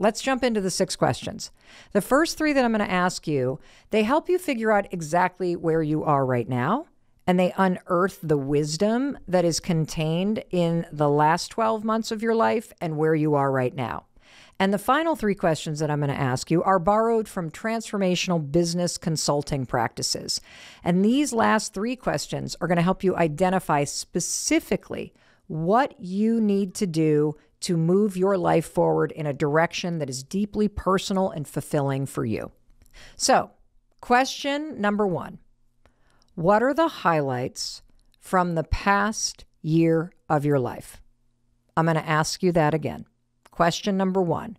Let's jump into the 6 questions. The first 3 that I'm going to ask you, they help you figure out exactly where you are right now, and they unearth the wisdom that is contained in the last 12 months of your life and where you are right now. And the final 3 questions that I'm going to ask you are borrowed from transformational business consulting practices. And these last 3 questions are going to help you identify specifically what you need to do to move your life forward in a direction that is deeply personal and fulfilling for you. So, question number 1, what are the highlights from the past year of your life? I'm going to ask you that again. Question number 1,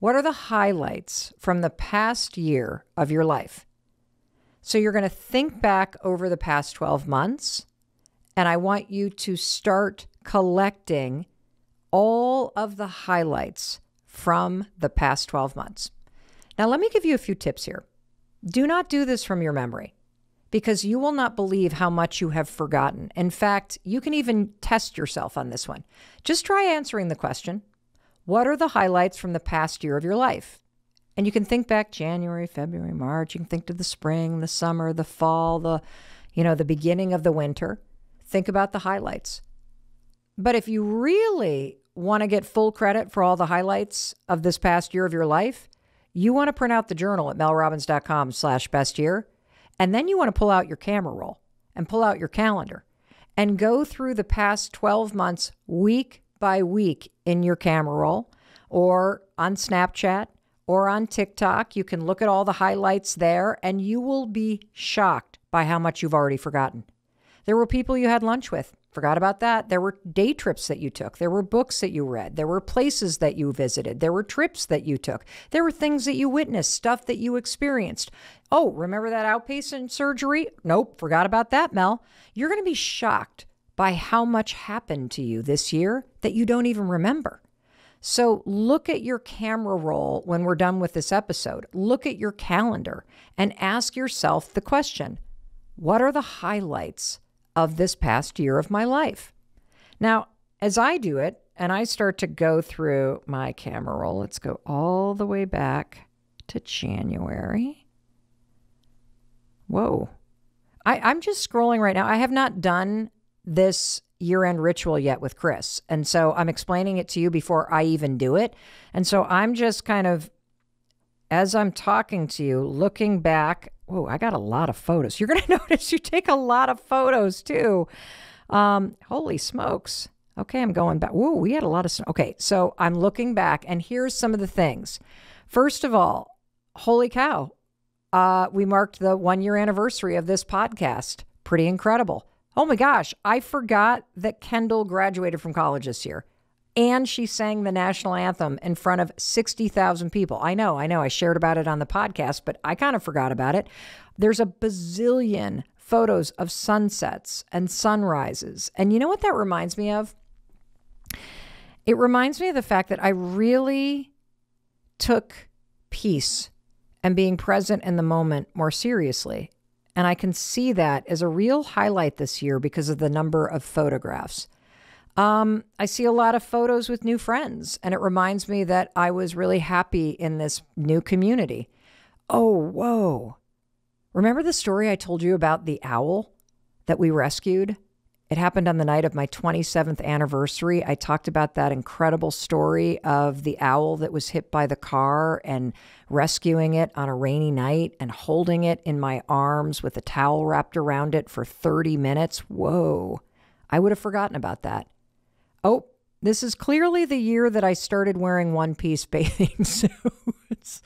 what are the highlights from the past year of your life? So you're going to think back over the past 12 months, and I want you to start collecting all of the highlights from the past 12 months. Now, let me give you a few tips here. Do not do this from your memory, because you will not believe how much you have forgotten. In fact, you can even test yourself on this one. Just try answering the question, what are the highlights from the past year of your life? And you can think back January, February, March. You can think to the spring, the summer, the fall, the beginning of the winter. Think about the highlights. But if you really want to get full credit for all the highlights of this past year of your life, you want to print out the journal at melrobbins.com/bestyear. And then you want to pull out your camera roll and pull out your calendar and go through the past 12 months week by week in your camera roll or on Snapchat or on TikTok. You can look at all the highlights there and you will be shocked by how much you've already forgotten. There were people you had lunch with. Forgot about that. There were day trips that you took. There were books that you read. There were places that you visited. There were trips that you took. There were things that you witnessed, stuff that you experienced. Oh, remember that outpatient surgery? Nope, forgot about that, Mel. You're going to be shocked by how much happened to you this year that you don't even remember. So look at your camera roll when we're done with this episode. Look at your calendar and ask yourself the question, what are the highlights of this past year of my life? Now, as I do it, and I start to go through my camera roll, let's go all the way back to January. Whoa. I'm just scrolling right now. I have not done this year-end ritual yet with Chris, and so I'm explaining it to you before I even do it. And so I'm just kind of, as I'm talking to you, looking back. Whoa, I got a lot of photos. You're going to notice you take a lot of photos too. Holy smokes. Okay, I'm going back. Whoa, we had a lot of snow. Okay, so I'm looking back and here's some of the things. First of all, holy cow. We marked the 1-year anniversary of this podcast. Pretty incredible. Oh my gosh, I forgot that Kendall graduated from college this year. And she sang the national anthem in front of 60,000 people. I know. I shared about it on the podcast, but I kind of forgot about it. There's a bazillion photos of sunsets and sunrises. And you know what that reminds me of? It reminds me of the fact that I really took peace and being present in the moment more seriously. And I can see that as a real highlight this year because of the number of photographs. I see a lot of photos with new friends, and it reminds me that I was really happy in this new community. Oh, whoa. Remember the story I told you about the owl that we rescued? It happened on the night of my 27th anniversary. I talked about that incredible story of the owl that was hit by the car and rescuing it on a rainy night and holding it in my arms with a towel wrapped around it for 30 minutes. Whoa. I would have forgotten about that. Oh, this is clearly the year that I started wearing one-piece bathing suits.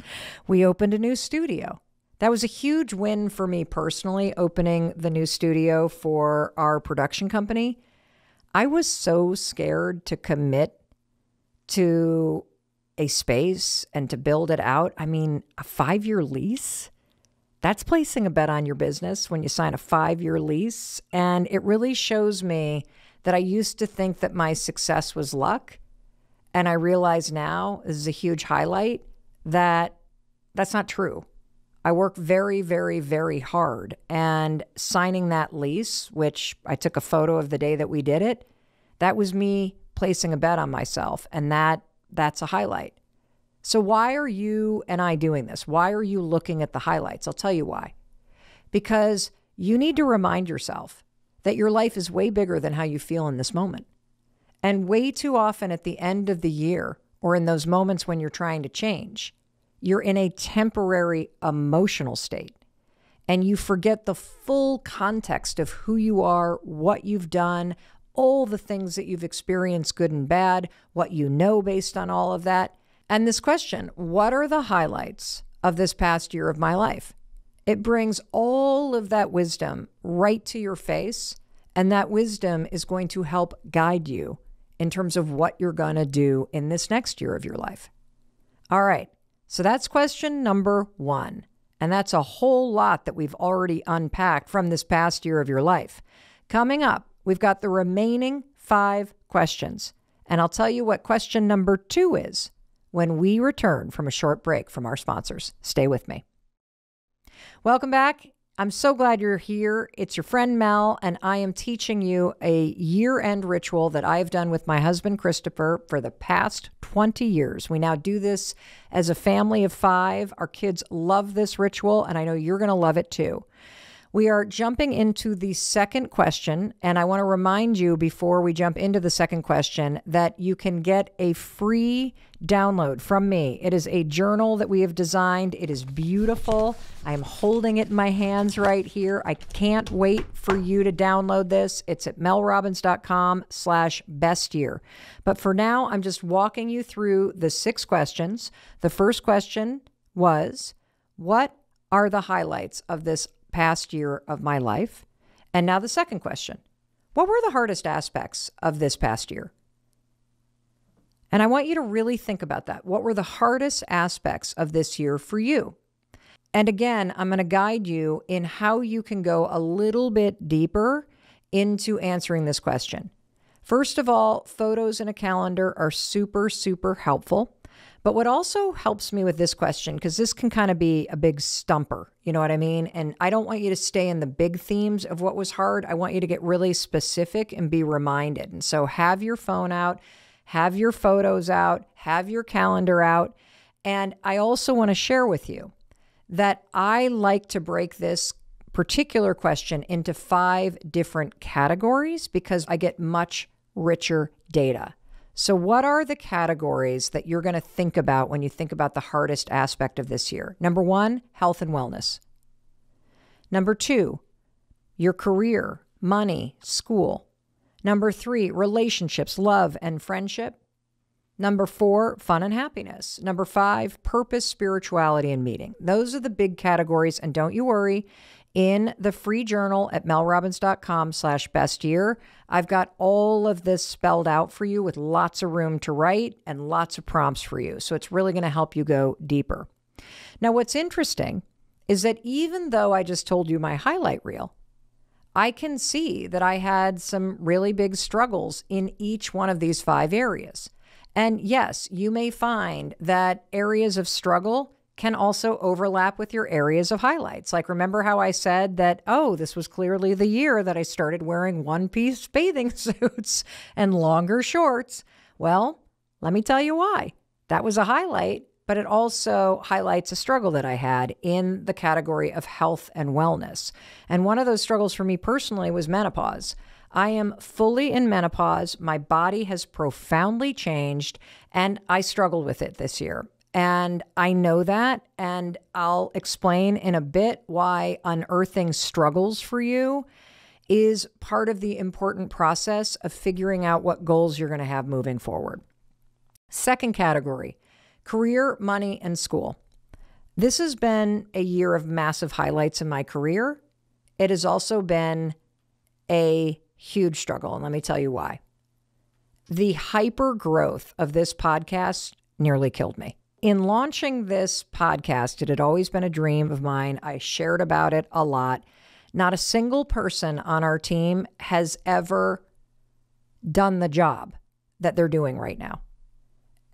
We opened a new studio. That was a huge win for me personally, opening the new studio for our production company. I was so scared to commit to a space and to build it out. I mean, a 5-year lease? That's placing a bet on your business when you sign a 5-year lease. And it really shows me that I used to think that my success was luck. And I realize now, this is a huge highlight, that that's not true. I work very, very, very hard. And signing that lease, which I took a photo of the day that we did it, that was me placing a bet on myself. And that's a highlight. So why are you and I doing this? Why are you looking at the highlights? I'll tell you why. Because you need to remind yourself that your life is way bigger than how you feel in this moment. And way too often at the end of the year, or in those moments when you're trying to change, you're in a temporary emotional state. And you forget the full context of who you are, what you've done, all the things that you've experienced, good and bad, what you know based on all of that. And this question, what are the highlights of this past year of my life? It brings all of that wisdom right to your face. And that wisdom is going to help guide you in terms of what you're going to do in this next year of your life. All right. So that's question number one. And that's a whole lot that we've already unpacked from this past year of your life. Coming up, we've got the remaining 5 questions. And I'll tell you what question number 2 is when we return from a short break from our sponsors. Stay with me. Welcome back. I'm so glad you're here. It's your friend Mel, and I am teaching you a year-end ritual that I've done with my husband, Christopher, for the past 20 years. We now do this as a family of 5. Our kids love this ritual, and I know you're going to love it too. We are jumping into the second question, and I want to remind you before we jump into the second question that you can get a free download from me. It is a journal that we have designed. It is beautiful. I am holding it in my hands right here. I can't wait for you to download this. It's at melrobbins.com/bestyear. But for now, I'm just walking you through the 6 questions. The first question was, what are the highlights of this past year of my life? And now the second question, what were the hardest aspects of this past year? And I want you to really think about that. What were the hardest aspects of this year for you? And again, I'm going to guide you in how you can go a little bit deeper into answering this question. First of all, photos in a calendar are super, super helpful. But what also helps me with this question, because this can kind of be a big stumper, you know what I mean? And I don't want you to stay in the big themes of what was hard. I want you to get really specific and be reminded. And so have your phone out, have your photos out, have your calendar out. And I also want to share with you that I like to break this particular question into 5 different categories because I get much richer data. So what are the categories that you're going to think about when you think about the hardest aspect of this year? Number 1, health and wellness. Number 2, your career, money, school. Number 3, relationships, love and friendship. Number 4, fun and happiness. Number 5, purpose, spirituality, and meaning. Those are the big categories. And don't you worry, in the free journal at melrobbins.com/bestyear, I've got all of this spelled out for you with lots of room to write and lots of prompts for you. So it's really going to help you go deeper. Now, what's interesting is that even though I just told you my highlight reel, I can see that I had some really big struggles in each one of these 5 areas. And yes, you may find that areas of struggle can also overlap with your areas of highlights. Like, remember how I said that, oh, this was clearly the year that I started wearing one-piece bathing suits and longer shorts. Well, let me tell you why. That was a highlight, but it also highlights a struggle that I had in the category of health and wellness. And one of those struggles for me personally was menopause. I am fully in menopause. My body has profoundly changed, and I struggled with it this year. And I know that, and I'll explain in a bit why unearthing struggles for you is part of the important process of figuring out what goals you're going to have moving forward. Second category, career, money, and school. This has been a year of massive highlights in my career. It has also been a huge struggle, and let me tell you why. The hyper growth of this podcast nearly killed me. In launching this podcast, it had always been a dream of mine. I shared about it a lot. Not a single person on our team has ever done the job that they're doing right now.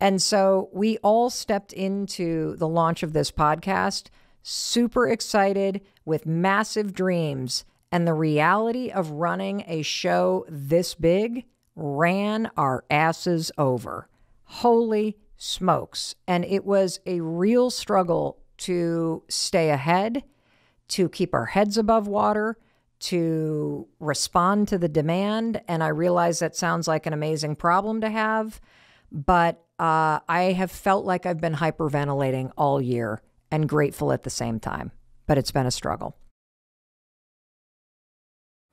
And so we all stepped into the launch of this podcast super excited with massive dreams. And the reality of running a show this big ran our asses over. Holy smokes. And it was a real struggle to stay ahead, to keep our heads above water, to respond to the demand. And I realize that sounds like an amazing problem to have, but I have felt like I've been hyperventilating all year and grateful at the same time, but it's been a struggle.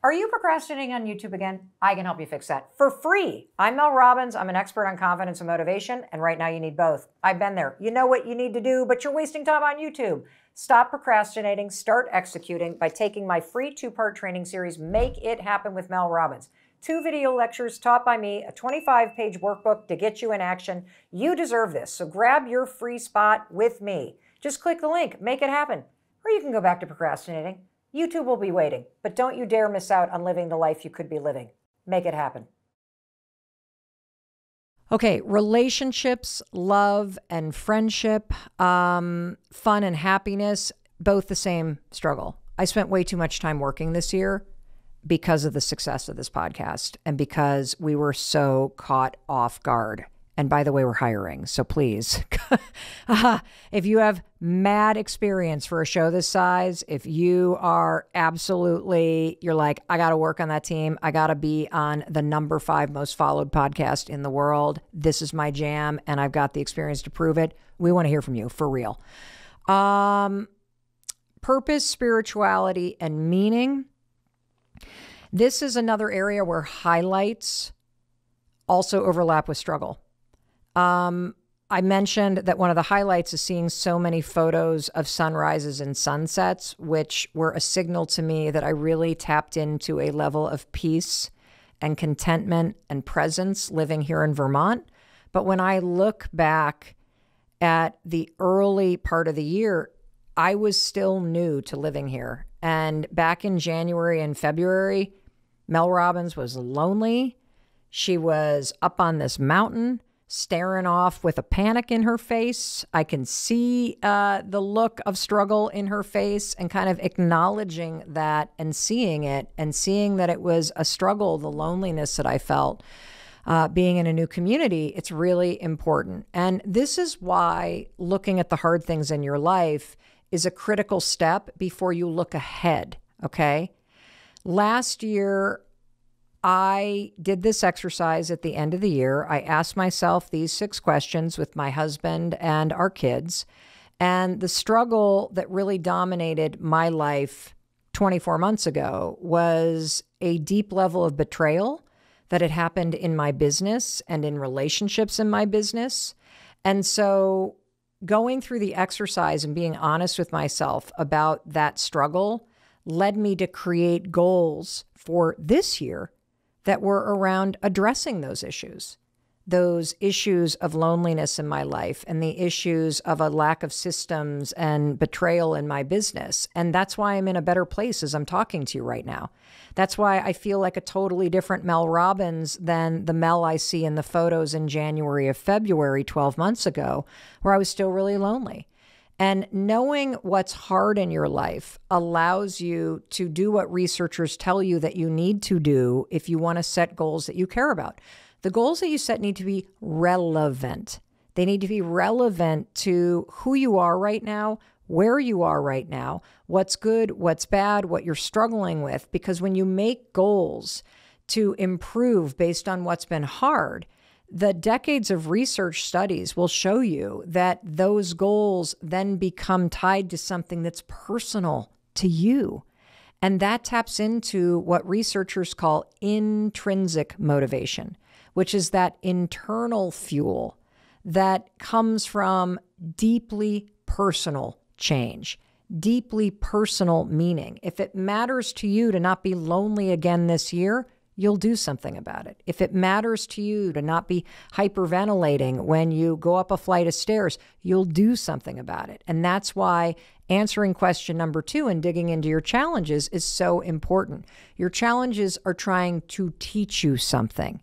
Are you procrastinating on YouTube again? I can help you fix that for free. I'm Mel Robbins. I'm an expert on confidence and motivation, and right now you need both. I've been there. You know what you need to do, but you're wasting time on YouTube. Stop procrastinating, start executing by taking my free two-part training series, Make It Happen with Mel Robbins. 2 video lectures taught by me, a 25-page workbook to get you in action. You deserve this, so grab your free spot with me. Just click the link, Make It Happen, or you can go back to procrastinating. YouTube will be waiting, but don't you dare miss out on living the life you could be living. Make it happen. Okay, relationships, love, and friendship, fun and happiness, both the same struggle. I spent way too much time working this year because of the success of this podcast and because we were so caught off guard. And by the way, we're hiring, so please, if you have mad experience for a show this size, if you are absolutely, you're like, I got to work on that team. I got to be on the #5 most followed podcast in the world. This is my jam and I've got the experience to prove it. We want to hear from you for real. Purpose, spirituality, and meaning. This is another area where highlights also overlap with struggle. I mentioned that one of the highlights is seeing so many photos of sunrises and sunsets, which were a signal to me that I really tapped into a level of peace and contentment and presence living here in Vermont. But when I look back at the early part of the year, I was still new to living here. And back in January and February, Mel Robbins was lonely. She was up on this mountain, staring off with a panic in her face. I can see the look of struggle in her face and kind of acknowledging that and seeing it and seeing that it was a struggle, the loneliness that I felt being in a new community. It's really important. And this is why looking at the hard things in your life is a critical step before you look ahead, okay? Last year, I did this exercise at the end of the year. I asked myself these 6 questions with my husband and our kids. And the struggle that really dominated my life 24 months ago was a deep level of betrayal that had happened in my business and in relationships in my business. And so going through the exercise and being honest with myself about that struggle led me to create goals for this year that were around addressing those issues of loneliness in my life and the issues of a lack of systems and betrayal in my business. And that's why I'm in a better place as I'm talking to you right now. That's why I feel like a totally different Mel Robbins than the Mel I see in the photos in January or February 12 months ago, where I was still really lonely. And knowing what's hard in your life allows you to do what researchers tell you that you need to do if you want to set goals that you care about. The goals that you set need to be relevant. They need to be relevant to who you are right now, where you are right now, what's good, what's bad, what you're struggling with. Because when you make goals to improve based on what's been hard, the decades of research studies will show you that those goals then become tied to something that's personal to you. And that taps into what researchers call intrinsic motivation, which is that internal fuel that comes from deeply personal change, deeply personal meaning. If it matters to you to not be lonely again this year, you'll do something about it. If it matters to you to not be hyperventilating when you go up a flight of stairs, you'll do something about it. And that's why answering question #2 and digging into your challenges is so important. Your challenges are trying to teach you something.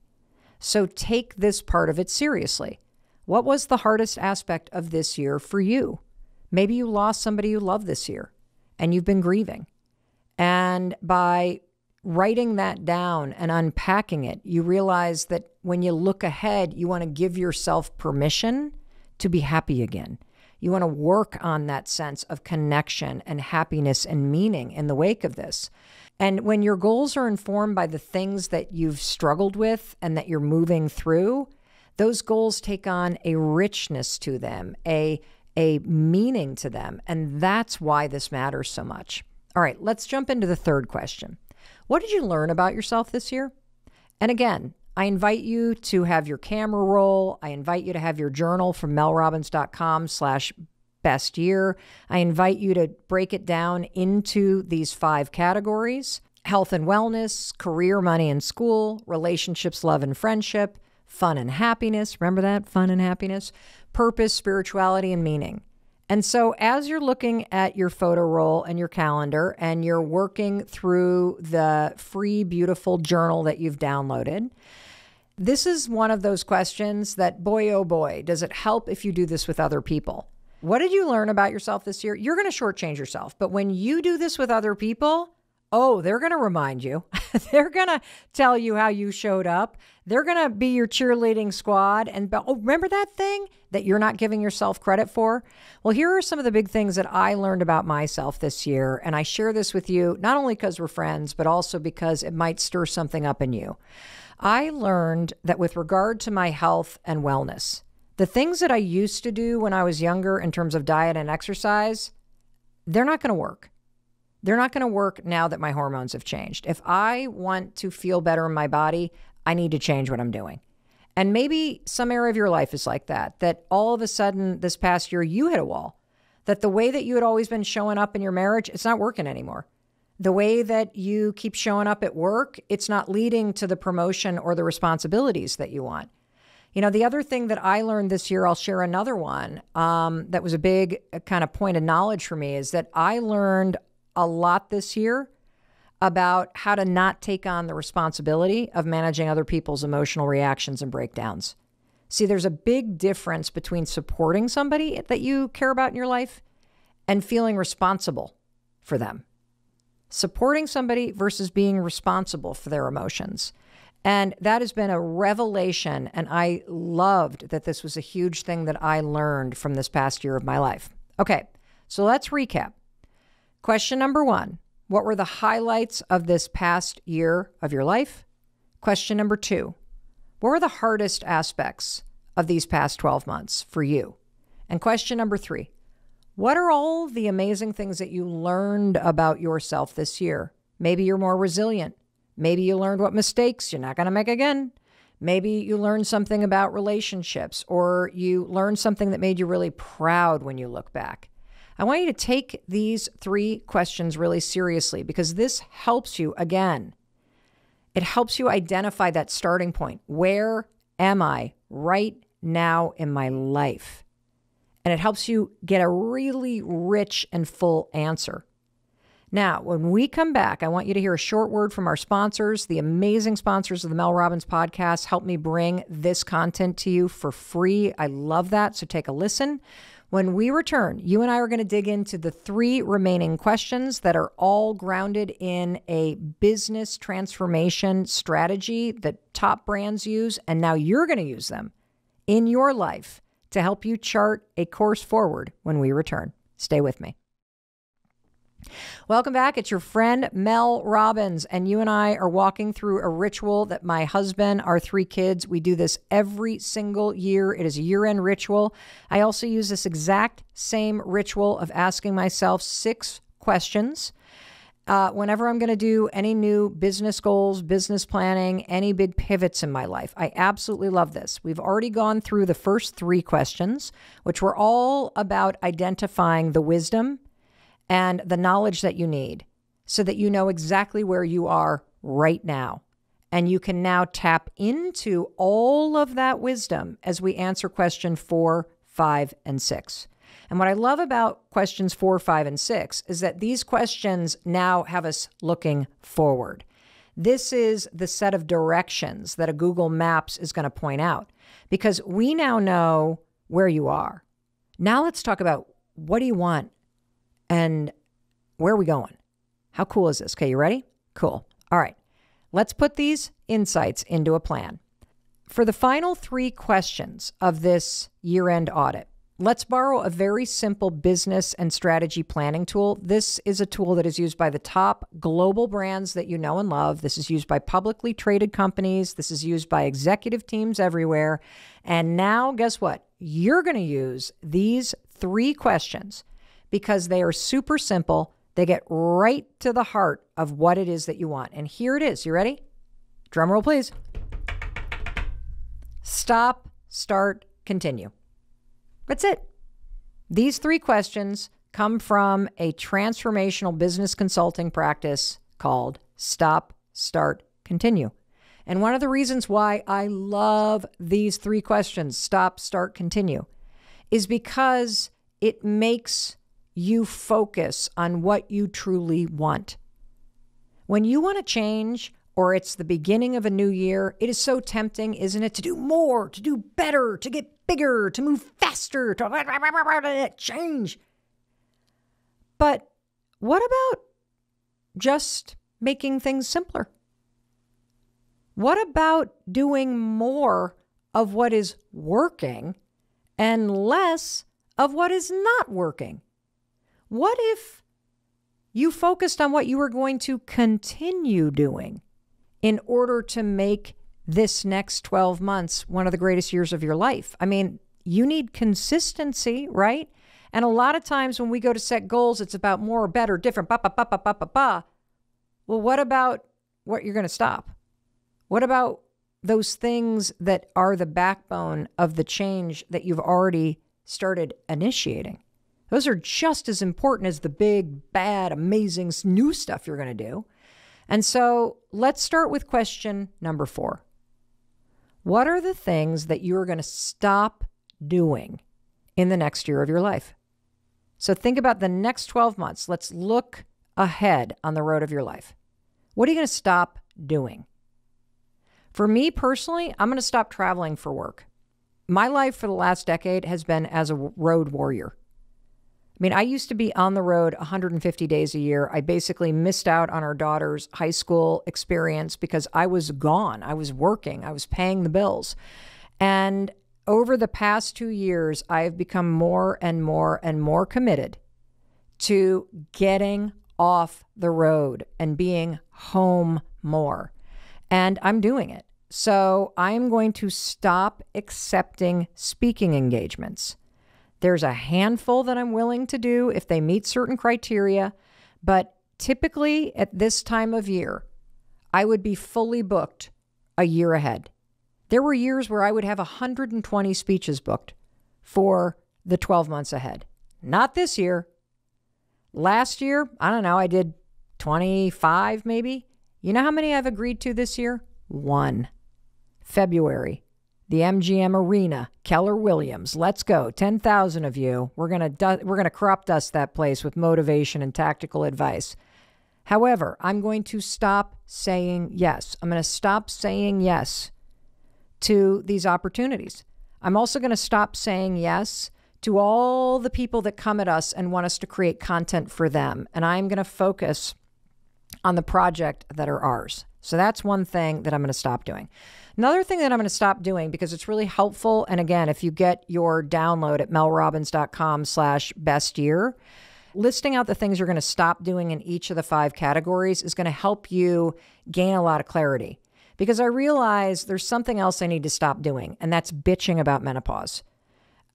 So take this part of it seriously. What was the hardest aspect of this year for you? Maybe you lost somebody you love this year and you've been grieving. And by writing that down and unpacking it, you realize that when you look ahead, you want to give yourself permission to be happy again. You want to work on that sense of connection and happiness and meaning in the wake of this. And when your goals are informed by the things that you've struggled with and that you're moving through, those goals take on a richness to them, a meaning to them. And that's why this matters so much. All right, let's jump into the third question. What did you learn about yourself this year? And again, I invite you to have your camera roll. I invite you to have your journal from melrobbins.com/bestyear. I invite you to break it down into these 5 categories: health and wellness, career, money and school, relationships, love and friendship, fun and happiness. Remember that? Fun and happiness, purpose, spirituality, and meaning. And so as you're looking at your photo roll and your calendar and you're working through the free, beautiful journal that you've downloaded, this is one of those questions that, boy, oh boy, does it help if you do this with other people. What did you learn about yourself this year? You're going to shortchange yourself. But when you do this with other people, oh, they're going to remind you. They're going to tell you how you showed up. They're going to be your cheerleading squad. And, oh, remember that thing that you're not giving yourself credit for? Well, here are some of the big things that I learned about myself this year. And I share this with you, not only because we're friends, but also because it might stir something up in you. I learned that with regard to my health and wellness, the things that I used to do when I was younger in terms of diet and exercise, they're not going to work. They're not going to work now that my hormones have changed. If I want to feel better in my body, I need to change what I'm doing. And maybe some area of your life is like that, that all of a sudden this past year you hit a wall, that the way that you had always been showing up in your marriage, it's not working anymore. The way that you keep showing up at work, it's not leading to the promotion or the responsibilities that you want. You know, the other thing that I learned this year, I'll share another one that was a big kind of point of knowledge for me, is that I learned a lot this year about how to not take on the responsibility of managing other people's emotional reactions and breakdowns. See, there's a big difference between supporting somebody that you care about in your life and feeling responsible for them. Supporting somebody versus being responsible for their emotions. And that has been a revelation. And I loved that this was a huge thing that I learned from this past year of my life. Okay, so let's recap. Question number 1, what were the highlights of this past year of your life? Question number 2, what were the hardest aspects of these past 12 months for you? And question number 3, what are all the amazing things that you learned about yourself this year? Maybe you're more resilient. Maybe you learned what mistakes you're not going to make again. Maybe you learned something about relationships, or you learned something that made you really proud when you look back. I want you to take these 3 questions really seriously, because this helps you, again, it helps you identify that starting point. Where am I right now in my life? And it helps you get a really rich and full answer. Now, when we come back, I want you to hear a short word from our sponsors. The amazing sponsors of the Mel Robbins Podcast help me bring this content to you for free. I love that. So take a listen. When we return, you and I are going to dig into the 3 remaining questions that are all grounded in a business transformation strategy that top brands use, and now you're going to use them in your life to help you chart a course forward when we return. Stay with me. Welcome back. It's your friend Mel Robbins, and you and I are walking through a ritual that my husband, our 3 kids, we do this every single year. It is a year-end ritual. I also use this exact same ritual of asking myself 6 questions whenever I'm going to do any new business goals, business planning, any big pivots in my life. I absolutely love this. We've already gone through the first 3 questions, which were all about identifying the wisdom and the knowledge that you need so that you know exactly where you are right now. And you can now tap into all of that wisdom as we answer question 4, 5, and 6. And what I love about questions 4, 5, and 6 is that these questions now have us looking forward. This is the set of directions that a Google Maps is going to point out, because we now know where you are. Now let's talk about, what do you want? And where are we going? How cool is this? Okay, you ready? Cool. All right. Let's put these insights into a plan. For the final three questions of this year-end audit, let's borrow a very simple business and strategy planning tool. This is a tool that is used by the top global brands that you know and love. This is used by publicly traded companies. This is used by executive teams everywhere. And now, guess what? You're going to use these three questions because they are super simple. They get right to the heart of what it is that you want. And here it is. You ready? Drum roll, please. Stop, start, continue. That's it. These three questions come from a transformational business consulting practice called Stop, Start, Continue. And one of the reasons why I love these three questions, stop, start, continue, is because it makes you focus on what you truly want. When you want to change, or it's the beginning of a new year, it is so tempting, isn't it, to do more, to do better, to get bigger, to move faster, to change. But what about just making things simpler? What about doing more of what is working and less of what is not working? What if you focused on what you were going to continue doing in order to make this next 12 months one of the greatest years of your life? I mean, you need consistency, right? And a lot of times when we go to set goals, it's about more, better, different, Well, what about what you're going to stop? What about those things that are the backbone of the change that you've already started initiating? Those are just as important as the big, bad, amazing new stuff you're going to do. And so let's start with question number 4. What are the things that you're going to stop doing in the next year of your life? So think about the next 12 months. Let's look ahead on the road of your life. What are you going to stop doing? For me personally, I'm going to stop traveling for work. My life for the last decade has been as a road warrior. I mean, I used to be on the road 150 days a year. I basically missed out on our daughter's high school experience because I was gone. I was working. I was paying the bills. And over the past 2 years, I have become more and more and more committed to getting off the road and being home more. And I'm doing it. So I'm going to stop accepting speaking engagements. There's a handful that I'm willing to do if they meet certain criteria, but typically at this time of year, I would be fully booked a year ahead. There were years where I would have 120 speeches booked for the 12 months ahead. Not this year. Last year, I don't know, I did 25 maybe. You know how many I've agreed to this year? 1. February. The MGM arena, Keller Williams. Let's go. 10,000 of you. We're going to crop dust that place with motivation and tactical advice. However, I'm going to stop saying yes. I'm going to stop saying yes to these opportunities. I'm also going to stop saying yes to all the people that come at us and want us to create content for them. And I'm going to focus on the project that are ours. So that's one thing that I'm going to stop doing. Another thing that I'm going to stop doing because it's really helpful. And again, if you get your download at melrobbins.com/bestyear, listing out the things you're going to stop doing in each of the 5 categories is going to help you gain a lot of clarity, because I realize there's something else I need to stop doing. And that's bitching about menopause.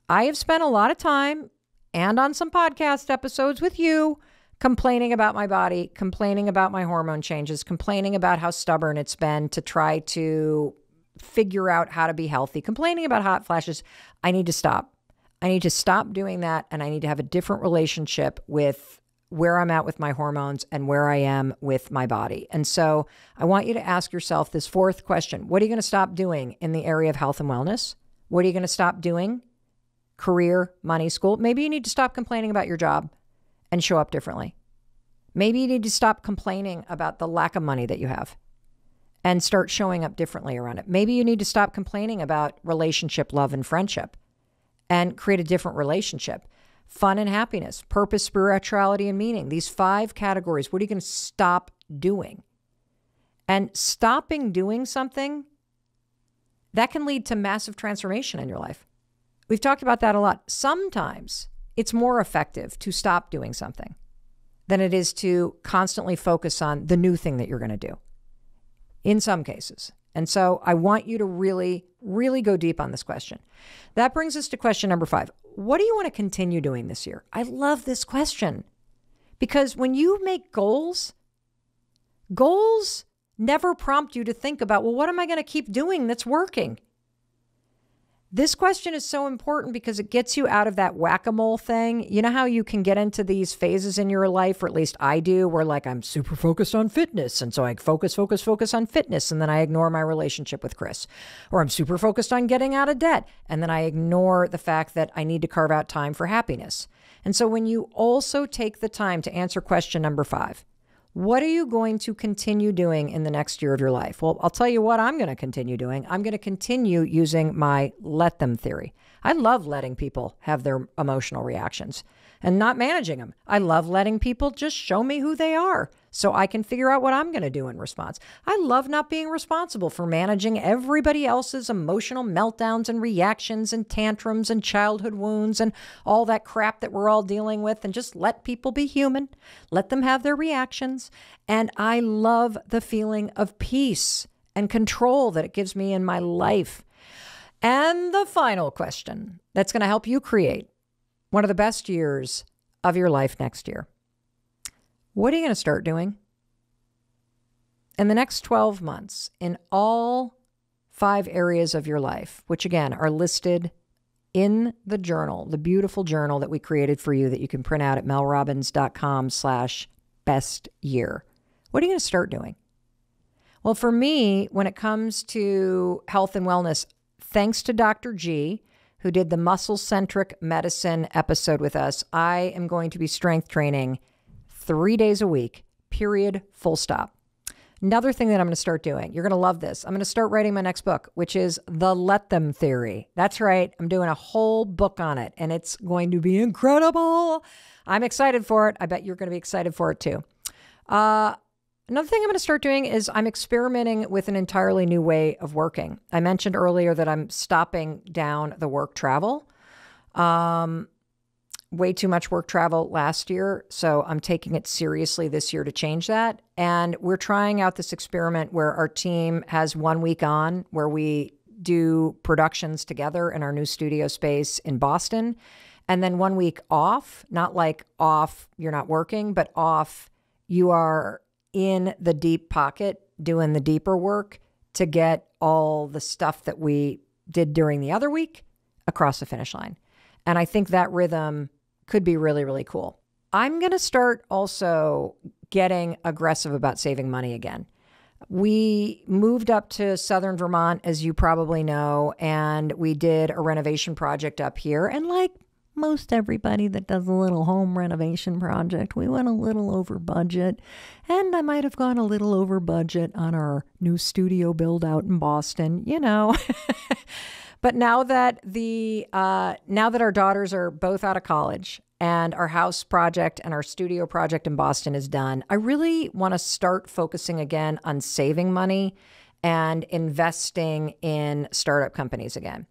I have spent a lot of time and on some podcast episodes with you complaining about my body, complaining about my hormone changes, complaining about how stubborn it's been to try to figure out how to be healthy, complaining about hot flashes. I need to stop. I need to stop doing that, and I need to have a different relationship with where I'm at with my hormones and where I am with my body. And so I want you to ask yourself this 4th question. What are you going to stop doing in the area of health and wellness? What are you going to stop doing? Career, money, school. Maybe you need to stop complaining about your job and show up differently. Maybe you need to stop complaining about the lack of money that you have and start showing up differently around it. Maybe you need to stop complaining about relationship, love, and friendship and create a different relationship. Fun and happiness, purpose, spirituality, and meaning. These 5 categories, what are you going to stop doing? And stopping doing something that can lead to massive transformation in your life. We've talked about that a lot. Sometimes it's more effective to stop doing something than it is to constantly focus on the new thing that you're going to do in some cases. And so I want you to really, really go deep on this question. That brings us to question number 5. What do you want to continue doing this year? I love this question because when you make goals, goals never prompt you to think about, well, what am I going to keep doing that's working? This question is so important because it gets you out of that whack-a-mole thing. You know how you can get into these phases in your life, or at least I do, where like I'm super focused on fitness. And so I focus on fitness. And then I ignore my relationship with Chris, or I'm super focused on getting out of debt. And then I ignore the fact that I need to carve out time for happiness. And so when you also take the time to answer question number 5, what are you going to continue doing in the next year of your life? Well, I'll tell you what I'm going to continue doing. I'm going to continue using my let them theory. I love letting people have their emotional reactions and not managing them. I love letting people just show me who they are so I can figure out what I'm going to do in response. I love not being responsible for managing everybody else's emotional meltdowns and reactions and tantrums and childhood wounds and all that crap that we're all dealing with, and just let people be human, let them have their reactions. And I love the feeling of peace and control that it gives me in my life. And the final question that's going to help you create one of the best years of your life next year. What are you going to start doing in the next 12 months in all 5 areas of your life, which again are listed in the journal, the beautiful journal that we created for you that you can print out at melrobbins.com/bestyear. What are you going to start doing? Well, for me, when it comes to health and wellness, thanks to Dr. G, who did the muscle-centric medicine episode with us, I am going to be strength training 3 days a week, period, full stop. Another thing that I'm going to start doing, you're going to love this. I'm going to start writing my next book, which is The Let Them Theory. That's right. I'm doing a whole book on it, and it's going to be incredible. I'm excited for it. I bet you're going to be excited for it too. Another thing I'm going to start doing is I'm experimenting with an entirely new way of working. I mentioned earlier that I'm stopping down the work travel. Way too much work travel last year, so I'm taking it seriously this year to change that. And we're trying out this experiment where our team has 1 week on where we do productions together in our new studio space in Boston, and then 1 week off, not like off, you're not working, but off, you are in the deep pocket doing the deeper work to get all the stuff that we did during the other week across the finish line. And I think that rhythm could be really, really cool. I'm going to start also getting aggressive about saving money again. We moved up to Southern Vermont, as you probably know, and we did a renovation project up here. And like most everybody that does a little home renovation project, we went a little over budget. And I might have gone a little over budget on our new studio build out in Boston, you know. But now that our daughters are both out of college and our house project and our studio project in Boston is done, I really want to start focusing again on saving money and investing in startup companies again.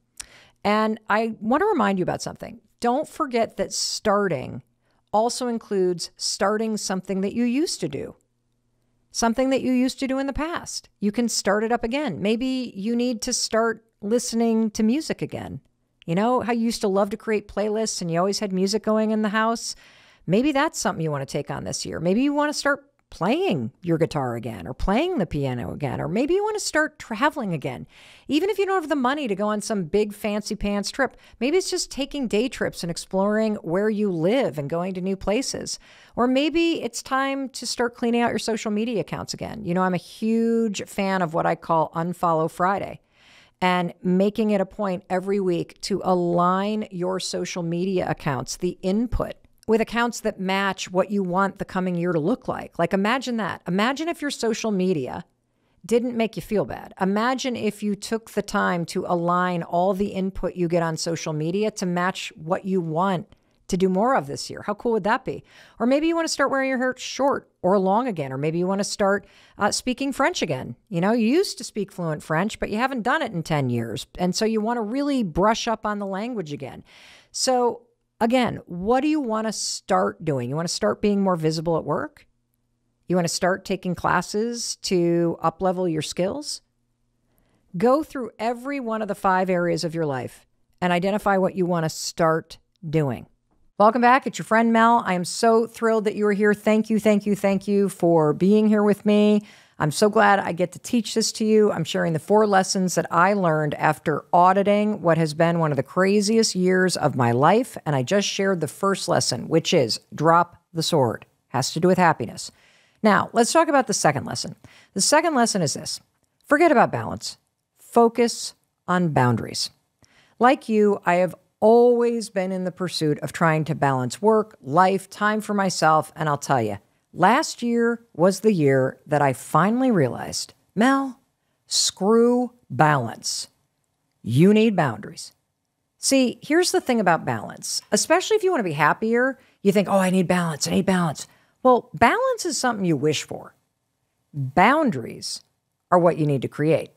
And I want to remind you about something. Don't forget that starting also includes starting something that you used to do. Something that you used to do in the past. You can start it up again. Maybe you need to start listening to music again. You know how you used to love to create playlists and you always had music going in the house? Maybe that's something you want to take on this year. Maybe you want to start playing your guitar again, or playing the piano again, or maybe you want to start traveling again. Even if you don't have the money to go on some big fancy pants trip, maybe it's just taking day trips and exploring where you live and going to new places. Or maybe it's time to start cleaning out your social media accounts again. You know, I'm a huge fan of what I call Unfollow Friday, and making it a point every week to align your social media accounts, the input, with accounts that match what you want the coming year to look like. Like imagine that. Imagine if your social media didn't make you feel bad. Imagine if you took the time to align all the input you get on social media to match what you want to do more of this year. How cool would that be? Or maybe you want to start wearing your hair short or long again, or maybe you want to start speaking French again. You know, you used to speak fluent French, but you haven't done it in 10 years. And so you want to really brush up on the language again. So again, what do you want to start doing? You want to start being more visible at work? You want to start taking classes to up-level your skills? Go through every one of the 5 areas of your life and identify what you want to start doing. Welcome back. It's your friend Mel. I am so thrilled that you are here. Thank you, thank you, thank you for being here with me. I'm so glad I get to teach this to you. I'm sharing the 4 lessons that I learned after auditing what has been one of the craziest years of my life. And I just shared the first lesson, which is drop the sword. Has to do with happiness. Now, let's talk about the second lesson. The second lesson is this. Forget about balance. Focus on boundaries. Like you, I have always been in the pursuit of trying to balance work, life, time for myself, and I'll tell you, last year was the year that I finally realized, Mel, screw balance. You need boundaries. See, here's the thing about balance, especially if you want to be happier, you think, oh, I need balance, I need balance. Well, balance is something you wish for. Boundaries are what you need to create.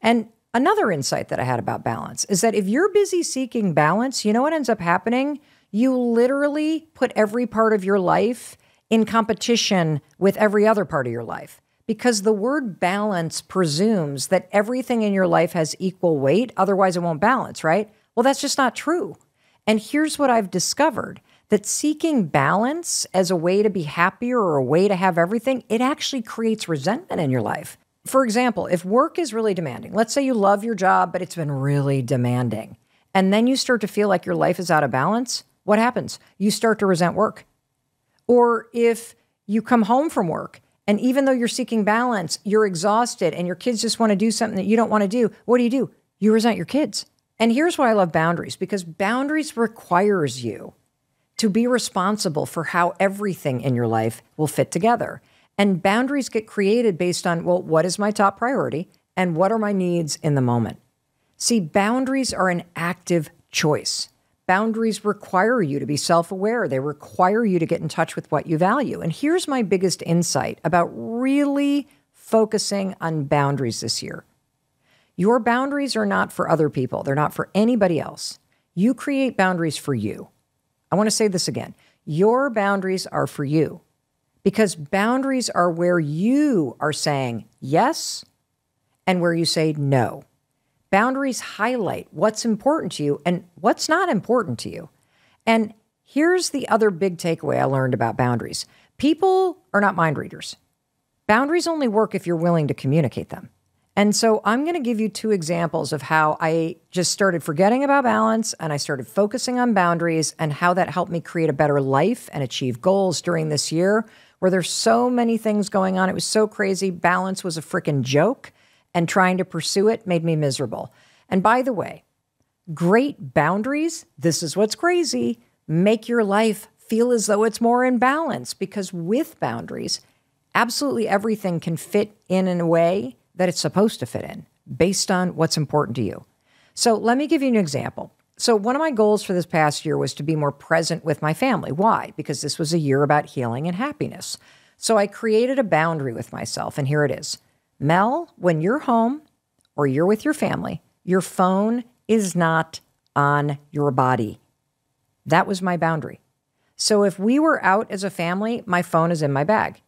And another insight that I had about balance is that if you're busy seeking balance, you know what ends up happening? You literally put every part of your life in competition with every other part of your life because the word balance presumes that everything in your life has equal weight. Otherwise, it won't balance, right? Well, that's just not true. And here's what I've discovered, that seeking balance as a way to be happier or a way to have everything, it actually creates resentment in your life. For example, if work is really demanding, let's say you love your job, but it's been really demanding, and then you start to feel like your life is out of balance, what happens? You start to resent work. Or if you come home from work, and even though you're seeking balance, you're exhausted, and your kids just want to do something that you don't want to do, what do? You resent your kids. And here's why I love boundaries, because boundaries requires you to be responsible for how everything in your life will fit together. And boundaries get created based on, well, what is my top priority and what are my needs in the moment? See, boundaries are an active choice. Boundaries require you to be self-aware. They require you to get in touch with what you value. And here's my biggest insight about really focusing on boundaries this year. Your boundaries are not for other people. They're not for anybody else. You create boundaries for you. I want to say this again. Your boundaries are for you. Because boundaries are where you are saying yes and where you say no. Boundaries highlight what's important to you and what's not important to you. And here's the other big takeaway I learned about boundaries. People are not mind readers. Boundaries only work if you're willing to communicate them. And so I'm going to give you 2 examples of how I just started forgetting about balance and I started focusing on boundaries and how that helped me create a better life and achieve goals during this year, where there's so many things going on. It was so crazy. Balance was a freaking joke, and trying to pursue it made me miserable. And by the way, great boundaries, this is what's crazy, make your life feel as though it's more in balance, because with boundaries, absolutely everything can fit in a way that it's supposed to fit in based on what's important to you. So let me give you an example. So one of my goals for this past year was to be more present with my family. Why? Because this was a year about healing and happiness. So I created a boundary with myself, and here it is. Mel, when you're home or you're with your family, your phone is not on your body. That was my boundary. So if we were out as a family, my phone is in my bag.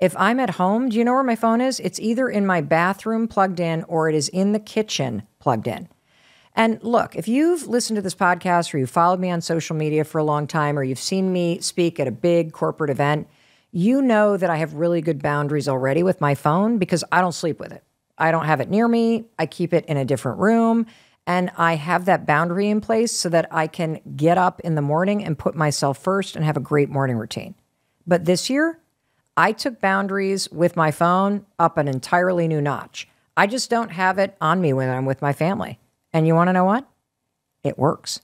If I'm at home, do you know where my phone is? It's either in my bathroom plugged in or it is in the kitchen plugged in. And look, if you've listened to this podcast or you've followed me on social media for a long time or you've seen me speak at a big corporate event, you know that I have really good boundaries already with my phone because I don't sleep with it. I don't have it near me. I keep it in a different room. And I have that boundary in place so that I can get up in the morning and put myself first and have a great morning routine. But this year, I took boundaries with my phone up an entirely new notch. I just don't have it on me when I'm with my family. And you want to know what? It works.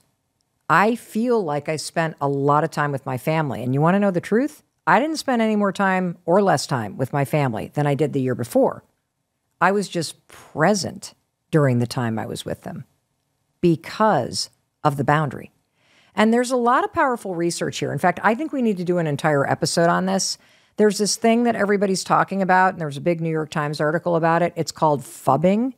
I feel like I spent a lot of time with my family. And you want to know the truth? I didn't spend any more time or less time with my family than I did the year before. I was just present during the time I was with them because of the boundary. And there's a lot of powerful research here. In fact, I think we need to do an entire episode on this. There's this thing that everybody's talking about, and there's a big New York Times article about it. It's called fubbing,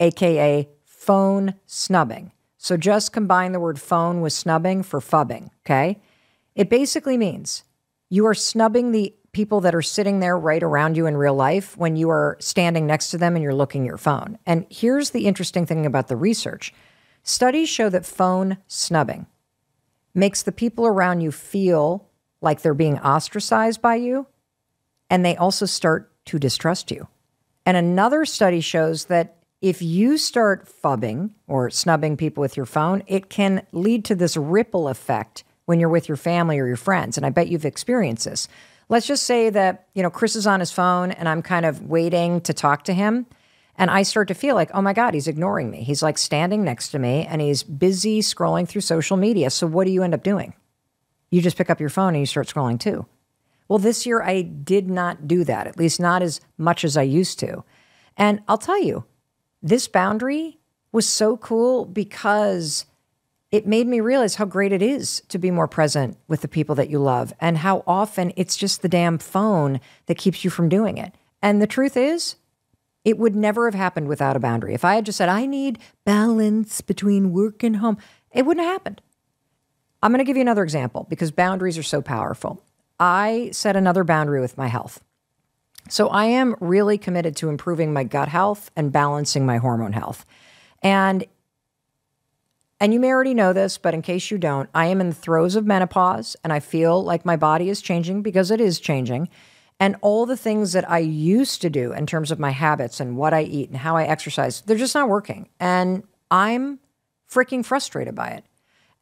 aka phone snubbing. So just combine the word phone with snubbing for fubbing, okay? It basically means you are snubbing the people that are sitting there right around you in real life when you are standing next to them and you're looking at your phone. And here's the interesting thing about the research. Studies show that phone snubbing makes the people around you feel like they're being ostracized by you, and they also start to distrust you. And another study shows that if you start fubbing or snubbing people with your phone, it can lead to this ripple effect when you're with your family or your friends. And I bet you've experienced this. Let's just say that, you know, Chris is on his phone and I'm kind of waiting to talk to him. And I start to feel like, oh my God, he's ignoring me. He's like standing next to me and he's busy scrolling through social media. So what do you end up doing? You just pick up your phone and you start scrolling too. Well, this year I did not do that, at least not as much as I used to. And I'll tell you, this boundary was so cool because it made me realize how great it is to be more present with the people that you love and how often it's just the damn phone that keeps you from doing it. And the truth is, it would never have happened without a boundary. If I had just said, I need balance between work and home, it wouldn't have happened. I'm going to give you another example because boundaries are so powerful. I set another boundary with my health. So I am really committed to improving my gut health and balancing my hormone health. And you may already know this, but in case you don't, I am in the throes of menopause and I feel like my body is changing because it is changing. And all the things that I used to do in terms of my habits and what I eat and how I exercise, they're just not working. And I'm freaking frustrated by it.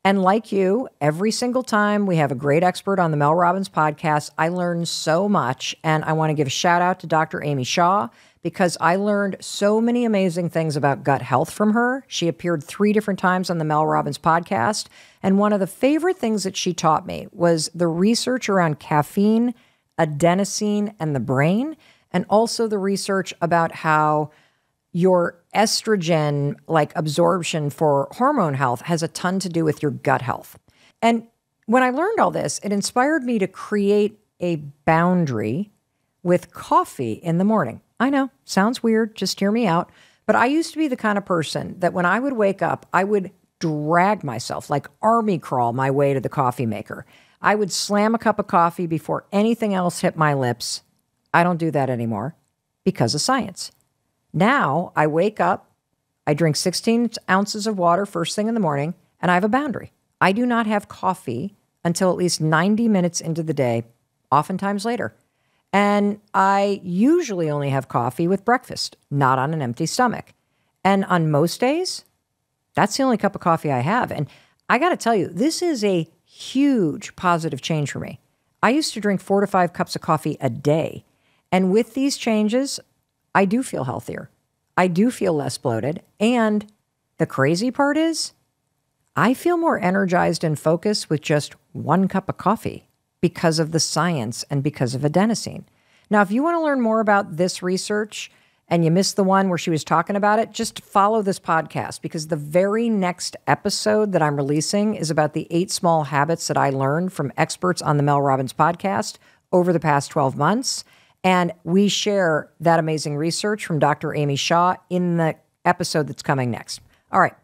And like you, every single time we have a great expert on the Mel Robbins podcast, I learn so much. And I want to give a shout out to Dr. Amy Shaw because I learned so many amazing things about gut health from her. She appeared 3 different times on the Mel Robbins podcast. And one of the favorite things that she taught me was the research around caffeine, adenosine, and the brain, and also the research about how your estrogen, like absorption for hormone health, has a ton to do with your gut health. And when I learned all this, it inspired me to create a boundary with coffee in the morning. I know, sounds weird, just hear me out. But I used to be the kind of person that when I would wake up, I would drag myself, like army crawl my way to the coffee maker. I would slam a cup of coffee before anything else hit my lips. I don't do that anymore because of science. Now I wake up, I drink 16 ounces of water first thing in the morning, and I have a boundary. I do not have coffee until at least 90 minutes into the day, oftentimes later. And I usually only have coffee with breakfast, not on an empty stomach. And on most days, that's the only cup of coffee I have. And I got to tell you, this is a huge positive change for me. I used to drink 4 to 5 cups of coffee a day. And with these changes, I do feel healthier. I do feel less bloated. And the crazy part is I feel more energized and focused with just 1 cup of coffee because of the science and because of adenosine. Now, if you want to learn more about this research and you missed the one where she was talking about it, just follow this podcast because the very next episode that I'm releasing is about the 8 small habits that I learned from experts on the Mel Robbins podcast over the past 12 months. And we share that amazing research from Dr. Amy Shaw in the episode that's coming next. All right.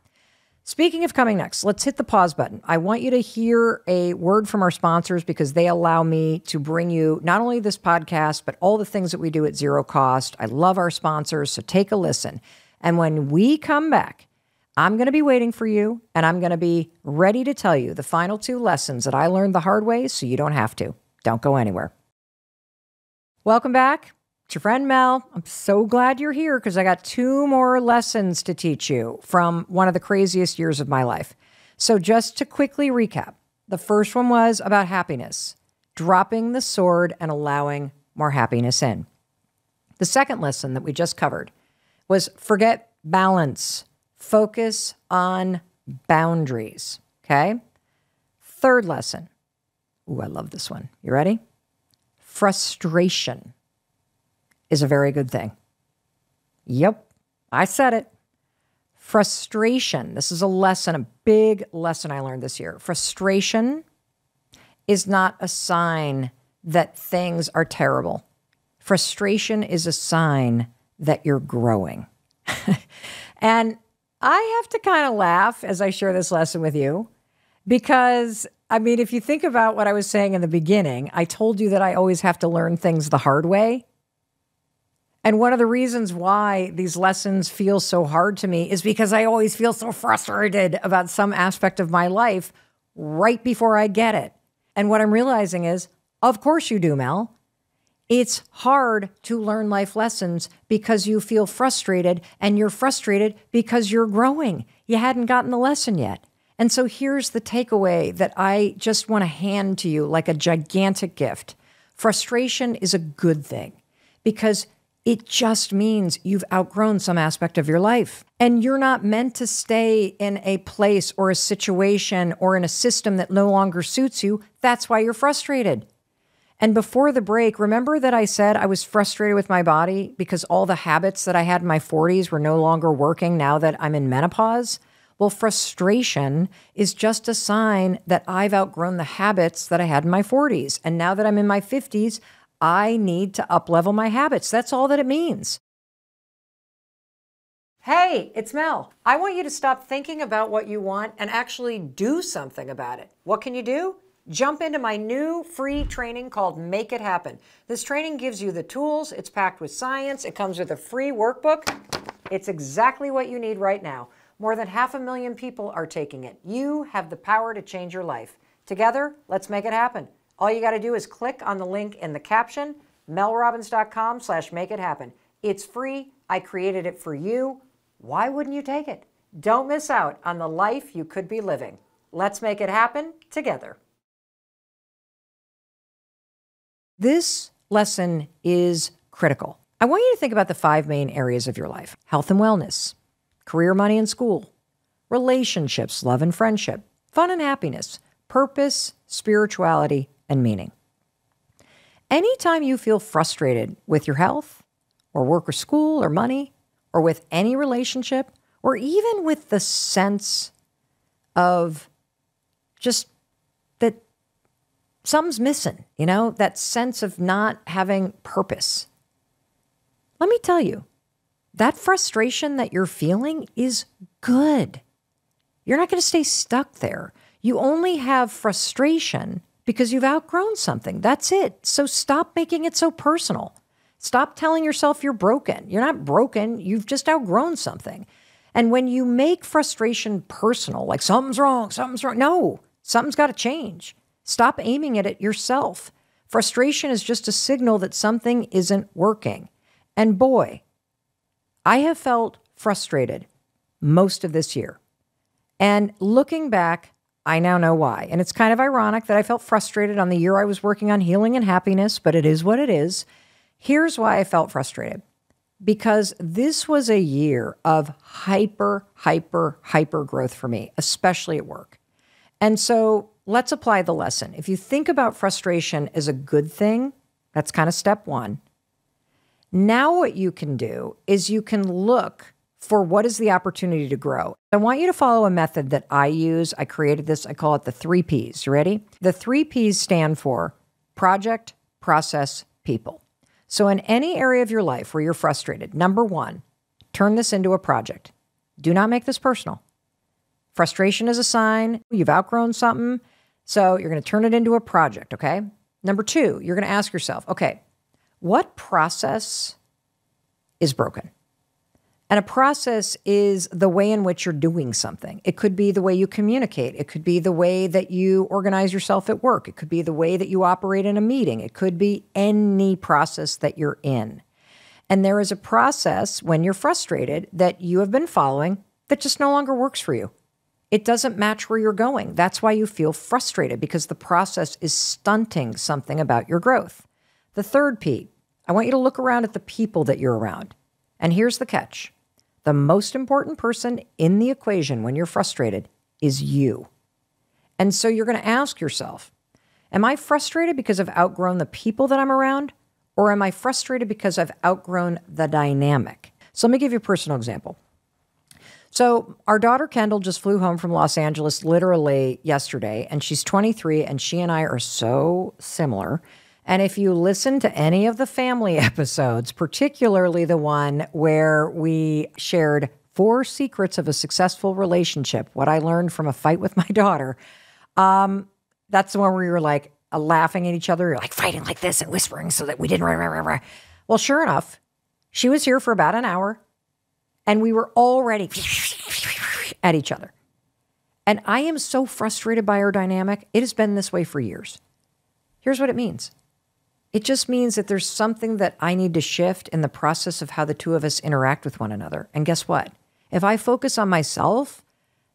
Speaking of coming next, let's hit the pause button. I want you to hear a word from our sponsors because they allow me to bring you not only this podcast, but all the things that we do at zero cost. I love our sponsors, so take a listen. And when we come back, I'm going to be waiting for you, and I'm going to be ready to tell you the final 2 lessons that I learned the hard way so you don't have to. Don't go anywhere. Welcome back. It's your friend Mel. I'm so glad you're here because I got 2 more lessons to teach you from one of the craziest years of my life. So just to quickly recap, the first one was about happiness, dropping the sword and allowing more happiness in. The second lesson that we just covered was forget balance, focus on boundaries, okay? Third lesson. Ooh, I love this one. You ready? Frustration is a very good thing. Yep, I said it. Frustration, this is a lesson, a big lesson I learned this year. Frustration is not a sign that things are terrible. Frustration is a sign that you're growing. And I have to kind of laugh as I share this lesson with you because, I mean, if you think about what I was saying in the beginning, I told you that I always have to learn things the hard way. And one of the reasons why these lessons feel so hard to me is because I always feel so frustrated about some aspect of my life right before I get it. And what I'm realizing is, of course you do, Mel. It's hard to learn life lessons because you feel frustrated, and you're frustrated because you're growing. You hadn't gotten the lesson yet. And so here's the takeaway that I just want to hand to you like a gigantic gift. Frustration is a good thing because it just means you've outgrown some aspect of your life. And you're not meant to stay in a place or a situation or in a system that no longer suits you. That's why you're frustrated. And before the break, remember that I said I was frustrated with my body because all the habits that I had in my 40s were no longer working now that I'm in menopause? Well, frustration is just a sign that I've outgrown the habits that I had in my 40s. And now that I'm in my 50s, I need to up-level my habits. That's all that it means. Hey, it's Mel. I want you to stop thinking about what you want and actually do something about it. What can you do? Jump into my new free training called Make It Happen. This training gives you the tools. It's packed with science. It comes with a free workbook. It's exactly what you need right now. More than 500,000 people are taking it. You have the power to change your life. Together, let's make it happen. All you got to do is click on the link in the caption, melrobbins.com/makeithappen. It's free. I created it for you. Why wouldn't you take it? Don't miss out on the life you could be living. Let's make it happen together. This lesson is critical. I want you to think about the 5 main areas of your life: health and wellness, career, money and school, relationships, love and friendship, fun and happiness, purpose, spirituality, and meaning. Anytime you feel frustrated with your health or work or school or money or with any relationship or even with the sense of just that something's missing, you know, that sense of not having purpose. Let me tell you, that frustration that you're feeling is good. You're not going to stay stuck there. You only have frustration because you've outgrown something. That's it. So stop making it so personal. Stop telling yourself you're broken. You're not broken. You've just outgrown something. And when you make frustration personal, like something's wrong, no, something's got to change. Stop aiming it at yourself. Frustration is just a signal that something isn't working. And boy, I have felt frustrated most of this year. And looking back, I now know why. And it's kind of ironic that I felt frustrated on the year I was working on healing and happiness, but it is what it is. Here's why I felt frustrated. Because this was a year of hyper growth for me, especially at work. And so let's apply the lesson. If you think about frustration as a good thing, that's kind of step one. Now what you can do is you can look for what is the opportunity to grow. I want you to follow a method that I use. I created this. I call it the 3 Ps. You ready? The 3 Ps stand for project, process, people. So in any area of your life where you're frustrated, number one, turn this into a project. Do not make this personal. Frustration is a sign you've outgrown something, so you're going to turn it into a project, okay? Number two, you're going to ask yourself, okay, what process is broken? And a process is the way in which you're doing something. It could be the way you communicate. It could be the way that you organize yourself at work. It could be the way that you operate in a meeting. It could be any process that you're in. And there is a process when you're frustrated that you have been following that just no longer works for you. It doesn't match where you're going. That's why you feel frustrated, because the process is stunting something about your growth. The third P, I want you to look around at the people that you're around. And here's the catch. The most important person in the equation when you're frustrated is you. And so you're going to ask yourself, am I frustrated because I've outgrown the people that I'm around, or am I frustrated because I've outgrown the dynamic? So let me give you a personal example. So our daughter Kendall just flew home from Los Angeles literally yesterday, and she's 23, and she and I are so similar. And if you listen to any of the family episodes, particularly the one where we shared 4 secrets of a successful relationship, what I learned from a fight with my daughter, that's the one where we were like laughing at each other, like fighting like this and whispering so that we didn't. Well, sure enough, she was here for about an hour and we were already at each other. And I am so frustrated by our dynamic. It has been this way for years. Here's what it means. It just means that there's something that I need to shift in the process of how the two of us interact with one another. And guess what? If I focus on myself,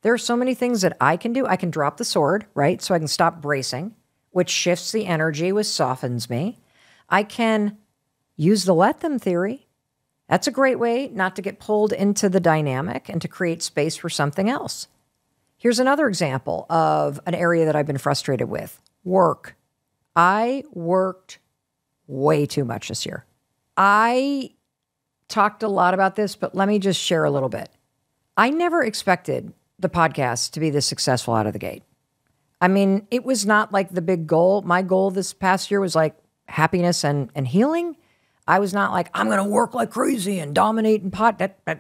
there are so many things that I can do. I can drop the sword, right? So I can stop bracing, which shifts the energy, which softens me. I can use the let them theory. That's a great way not to get pulled into the dynamic and to create space for something else. Here's another example of an area that I've been frustrated with: work. I worked way too much this year. I talked a lot about this, but let me just share a little bit. I never expected the podcast to be this successful out of the gate. I mean, it was not like the big goal. My goal this past year was like happiness and healing. I was not like, I'm going to work like crazy and dominate and pot.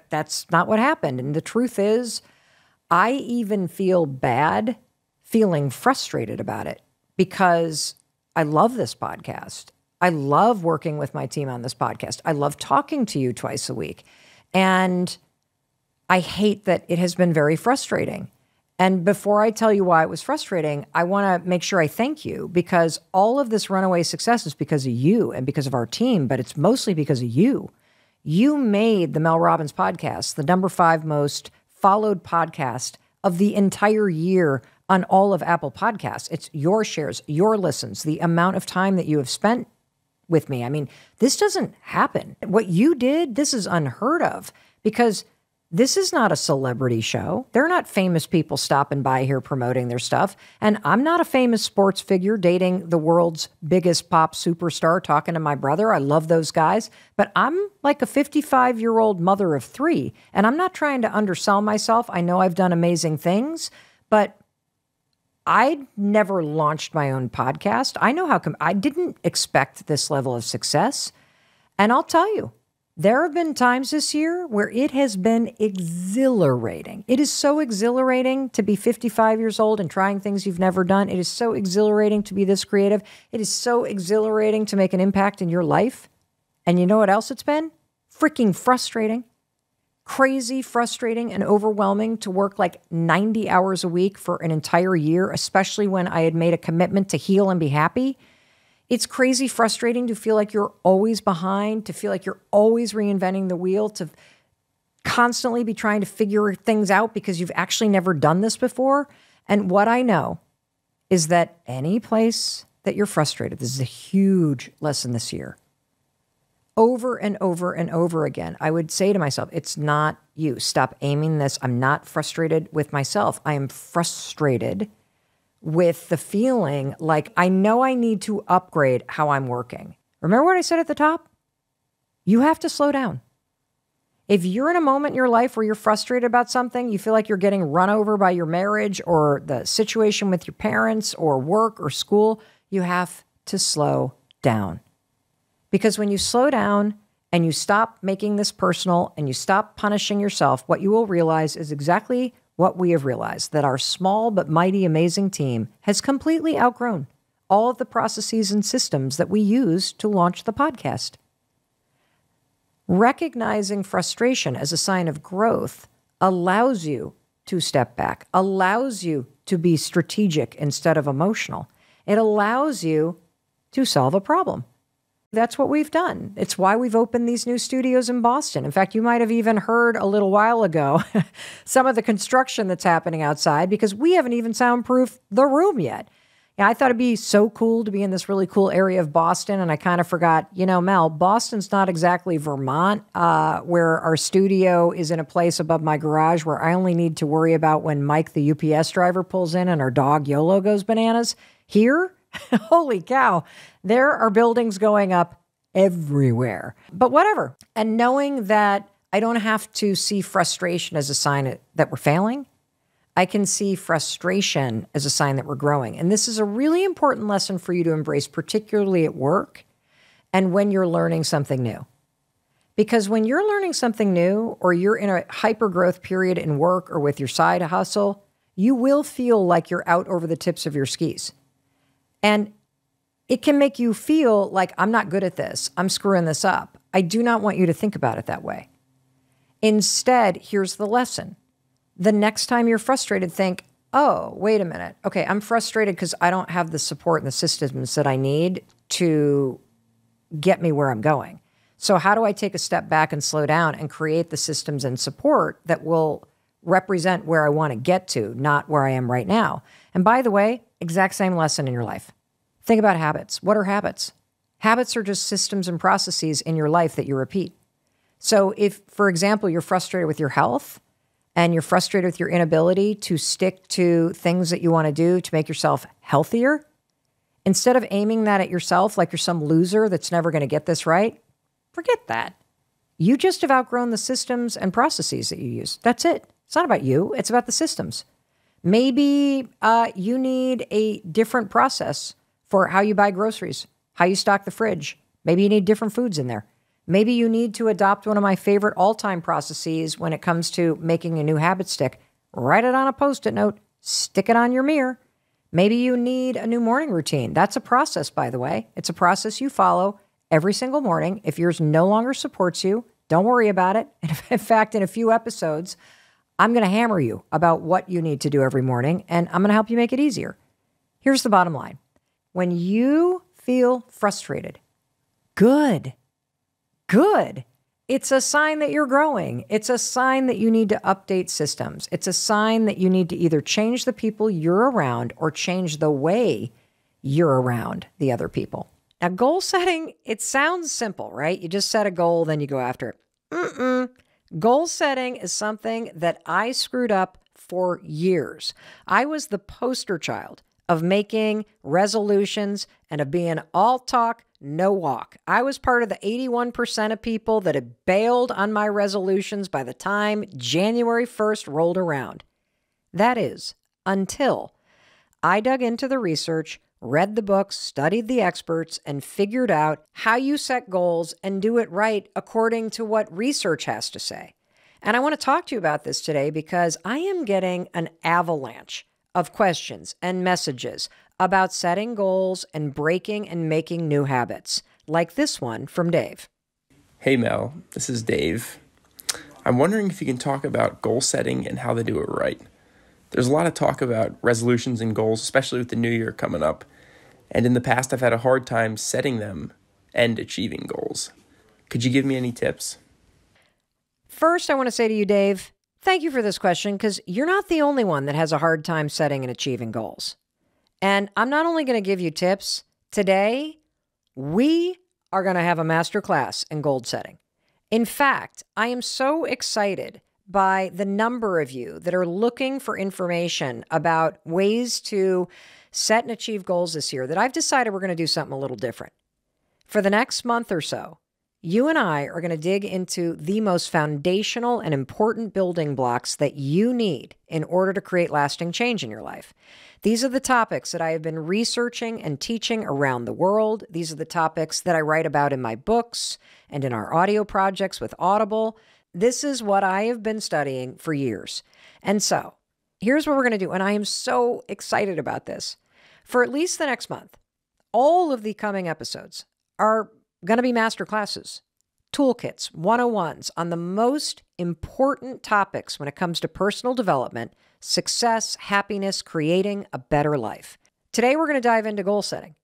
That's not what happened. And the truth is, I even feel bad feeling frustrated about it because I love this podcast. I love working with my team on this podcast. I love talking to you twice a week. And I hate that it has been very frustrating. And before I tell you why it was frustrating, I want to make sure I thank you, because all of this runaway success is because of you and because of our team, but it's mostly because of you. You made the Mel Robbins Podcast the #5 most followed podcast of the entire year on all of Apple Podcasts. It's your shares, your listens, the amount of time that you have spent with me. I mean, this doesn't happen. What you did, this is unheard of, because this is not a celebrity show. They're not famous people stopping by here promoting their stuff. And I'm not a famous sports figure dating the world's biggest pop superstar, talking to my brother. I love those guys. But I'm like a 55-year-old mother of 3, and I'm not trying to undersell myself. I know I've done amazing things, but I never launched my own podcast. I know how come I didn't expect this level of success. And I'll tell you, there have been times this year where it has been exhilarating. It is so exhilarating to be 55 years old and trying things you've never done. It is so exhilarating to be this creative. It is so exhilarating to make an impact in your life. And you know what else it's been? Freaking frustrating. Crazy, frustrating, and overwhelming to work like 90 hours a week for an entire year, especially when I had made a commitment to heal and be happy. It's crazy, frustrating to feel like you're always behind, to feel like you're always reinventing the wheel, to constantly be trying to figure things out because you've actually never done this before. And what I know is that any place that you're frustrated, this is a huge lesson this year. Over and over and over again, I would say to myself, it's not you. Stop aiming this. I'm not frustrated with myself. I am frustrated with the feeling like I know I need to upgrade how I'm working. Remember what I said at the top? You have to slow down. If you're in a moment in your life where you're frustrated about something, you feel like you're getting run over by your marriage or the situation with your parents or work or school, you have to slow down. Because when you slow down and you stop making this personal and you stop punishing yourself, what you will realize is exactly what we have realized, that our small but mighty amazing team has completely outgrown all of the processes and systems that we use to launch the podcast. Recognizing frustration as a sign of growth allows you to step back, allows you to be strategic instead of emotional. It allows you to solve a problem. That's what we've done. It's why we've opened these new studios in Boston. In fact, you might have even heard a little while ago some of the construction that's happening outside, because we haven't even soundproofed the room yet. Yeah, I thought it'd be so cool to be in this really cool area of Boston, and I kind of forgot, you know, Mel, Boston's not exactly Vermont, where our studio is in a place above my garage where I only need to worry about when Mike, the UPS driver, pulls in and our dog YOLO goes bananas. Here, holy cow, there are buildings going up everywhere. But whatever. And knowing that I don't have to see frustration as a sign that we're failing. I can see frustration as a sign that we're growing. And this is a really important lesson for you to embrace, particularly at work and when you're learning something new. Because when you're learning something new or you're in a hyper-growth period in work or with your side hustle, you will feel like you're out over the tips of your skis. And it can make you feel like, I'm not good at this. I'm screwing this up. I do not want you to think about it that way. Instead, here's the lesson. The next time you're frustrated, think, oh, wait a minute. Okay, I'm frustrated because I don't have the support and the systems that I need to get me where I'm going. So how do I take a step back and slow down and create the systems and support that will represent where I want to get to, not where I am right now? And by the way, exact same lesson in your life. Think about habits. What are habits? Habits are just systems and processes in your life that you repeat. So if, for example, you're frustrated with your health and you're frustrated with your inability to stick to things that you want to do to make yourself healthier, instead of aiming that at yourself like you're some loser that's never going to get this right, forget that. You just have outgrown the systems and processes that you use. That's it. It's not about you. It's about the systems. Maybe you need a different process for how you buy groceries, how you stock the fridge. Maybe you need different foods in there. Maybe you need to adopt one of my favorite all-time processes when it comes to making a new habit stick. Write it on a Post-it note. Stick it on your mirror. Maybe you need a new morning routine. That's a process, by the way. It's a process you follow every single morning. If yours no longer supports you, don't worry about it. In fact, in a few episodes, I'm going to hammer you about what you need to do every morning, and I'm going to help you make it easier. Here's the bottom line. When you feel frustrated, good. It's a sign that you're growing. It's a sign that you need to update systems. It's a sign that you need to either change the people you're around or change the way you're around the other people. Now, goal setting, it sounds simple, right? You just set a goal, then you go after it. Goal setting is something that I screwed up for years. I was the poster child of making resolutions and of being all talk, no walk. I was part of the 81% of people that had bailed on my resolutions by the time January 1st rolled around. That is, until I dug into the research, read the books, studied the experts, and figured out how you set goals and do it right according to what research has to say. And I want to talk to you about this today because I am getting an avalanche of questions and messages about setting goals and breaking and making new habits, like this one from Dave. Hey Mel, this is Dave. I'm wondering if you can talk about goal setting and how they do it right. There's a lot of talk about resolutions and goals, especially with the new year coming up, and in the past I've had a hard time setting them and achieving goals. Could you give me any tips? First, I want to say to you, Dave, thank you for this question, because you're not the only one that has a hard time setting and achieving goals. And I'm not only going to give you tips today, we are going to have a masterclass in goal setting. In fact, I am so excited by the number of you that are looking for information about ways to set and achieve goals this year that I've decided we're going to do something a little different. For the next month or so, you and I are going to dig into the most foundational and important building blocks that you need in order to create lasting change in your life. These are the topics that I have been researching and teaching around the world. These are the topics that I write about in my books and in our audio projects with Audible. This is what I have been studying for years. And so here's what we're going to do. And I am so excited about this. For at least the next month, all of the coming episodes are going to be master classes, toolkits, 101s on the most important topics when it comes to personal development, success, happiness, creating a better life. Today, we're going to dive into goal setting,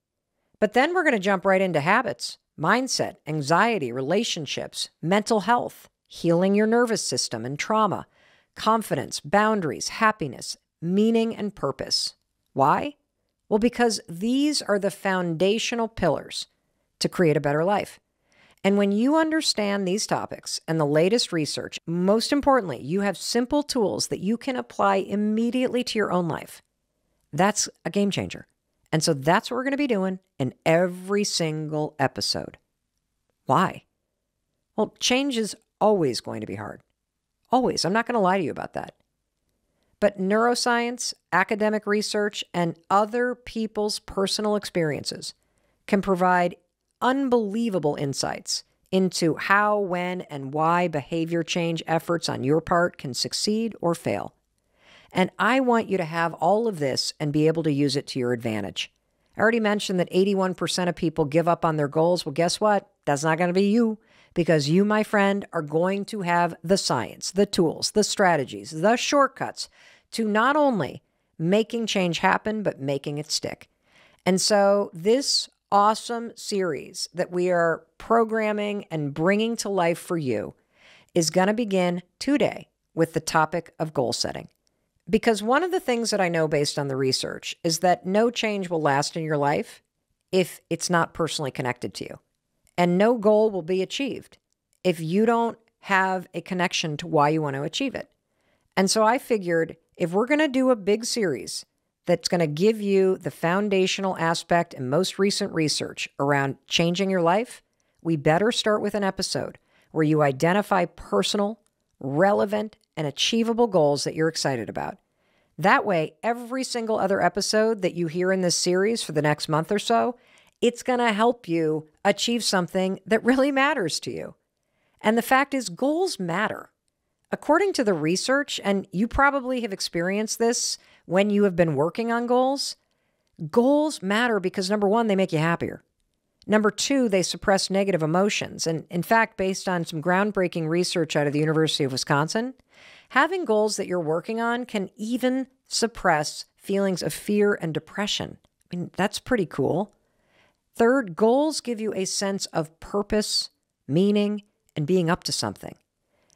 but then we're going to jump right into habits, mindset, anxiety, relationships, mental health, healing your nervous system and trauma, confidence, boundaries, happiness, meaning, and purpose. Why? Well, because these are the foundational pillars to create a better life. And when you understand these topics and the latest research, most importantly, you have simple tools that you can apply immediately to your own life. That's a game changer. And so that's what we're going to be doing in every single episode. Why? Well, change is always going to be hard. Always. I'm not going to lie to you about that. But neuroscience, academic research, and other people's personal experiences can provide unbelievable insights into how, when, and why behavior change efforts on your part can succeed or fail. And I want you to have all of this and be able to use it to your advantage. I already mentioned that 81% of people give up on their goals. Well, guess what? That's not going to be you, because you, my friend, are going to have the science, the tools, the strategies, the shortcuts to not only making change happen, but making it stick. And so this awesome series that we are programming and bringing to life for you is going to begin today with the topic of goal setting. Because one of the things that I know based on the research is that no change will last in your life if it's not personally connected to you. And no goal will be achieved if you don't have a connection to why you want to achieve it. And so I figured if we're going to do a big series that's going to give you the foundational aspect and most recent research around changing your life, we better start with an episode where you identify personal, relevant, and achievable goals that you're excited about. That way, every single other episode that you hear in this series for the next month or so, it's going to help you achieve something that really matters to you. And the fact is, goals matter. According to the research, and you probably have experienced this when you have been working on goals, goals matter because, number one, they make you happier. Number two, they suppress negative emotions. And in fact, based on some groundbreaking research out of the University of Wisconsin, having goals that you're working on can even suppress feelings of fear and depression. I mean, that's pretty cool. Third, goals give you a sense of purpose, meaning, and being up to something.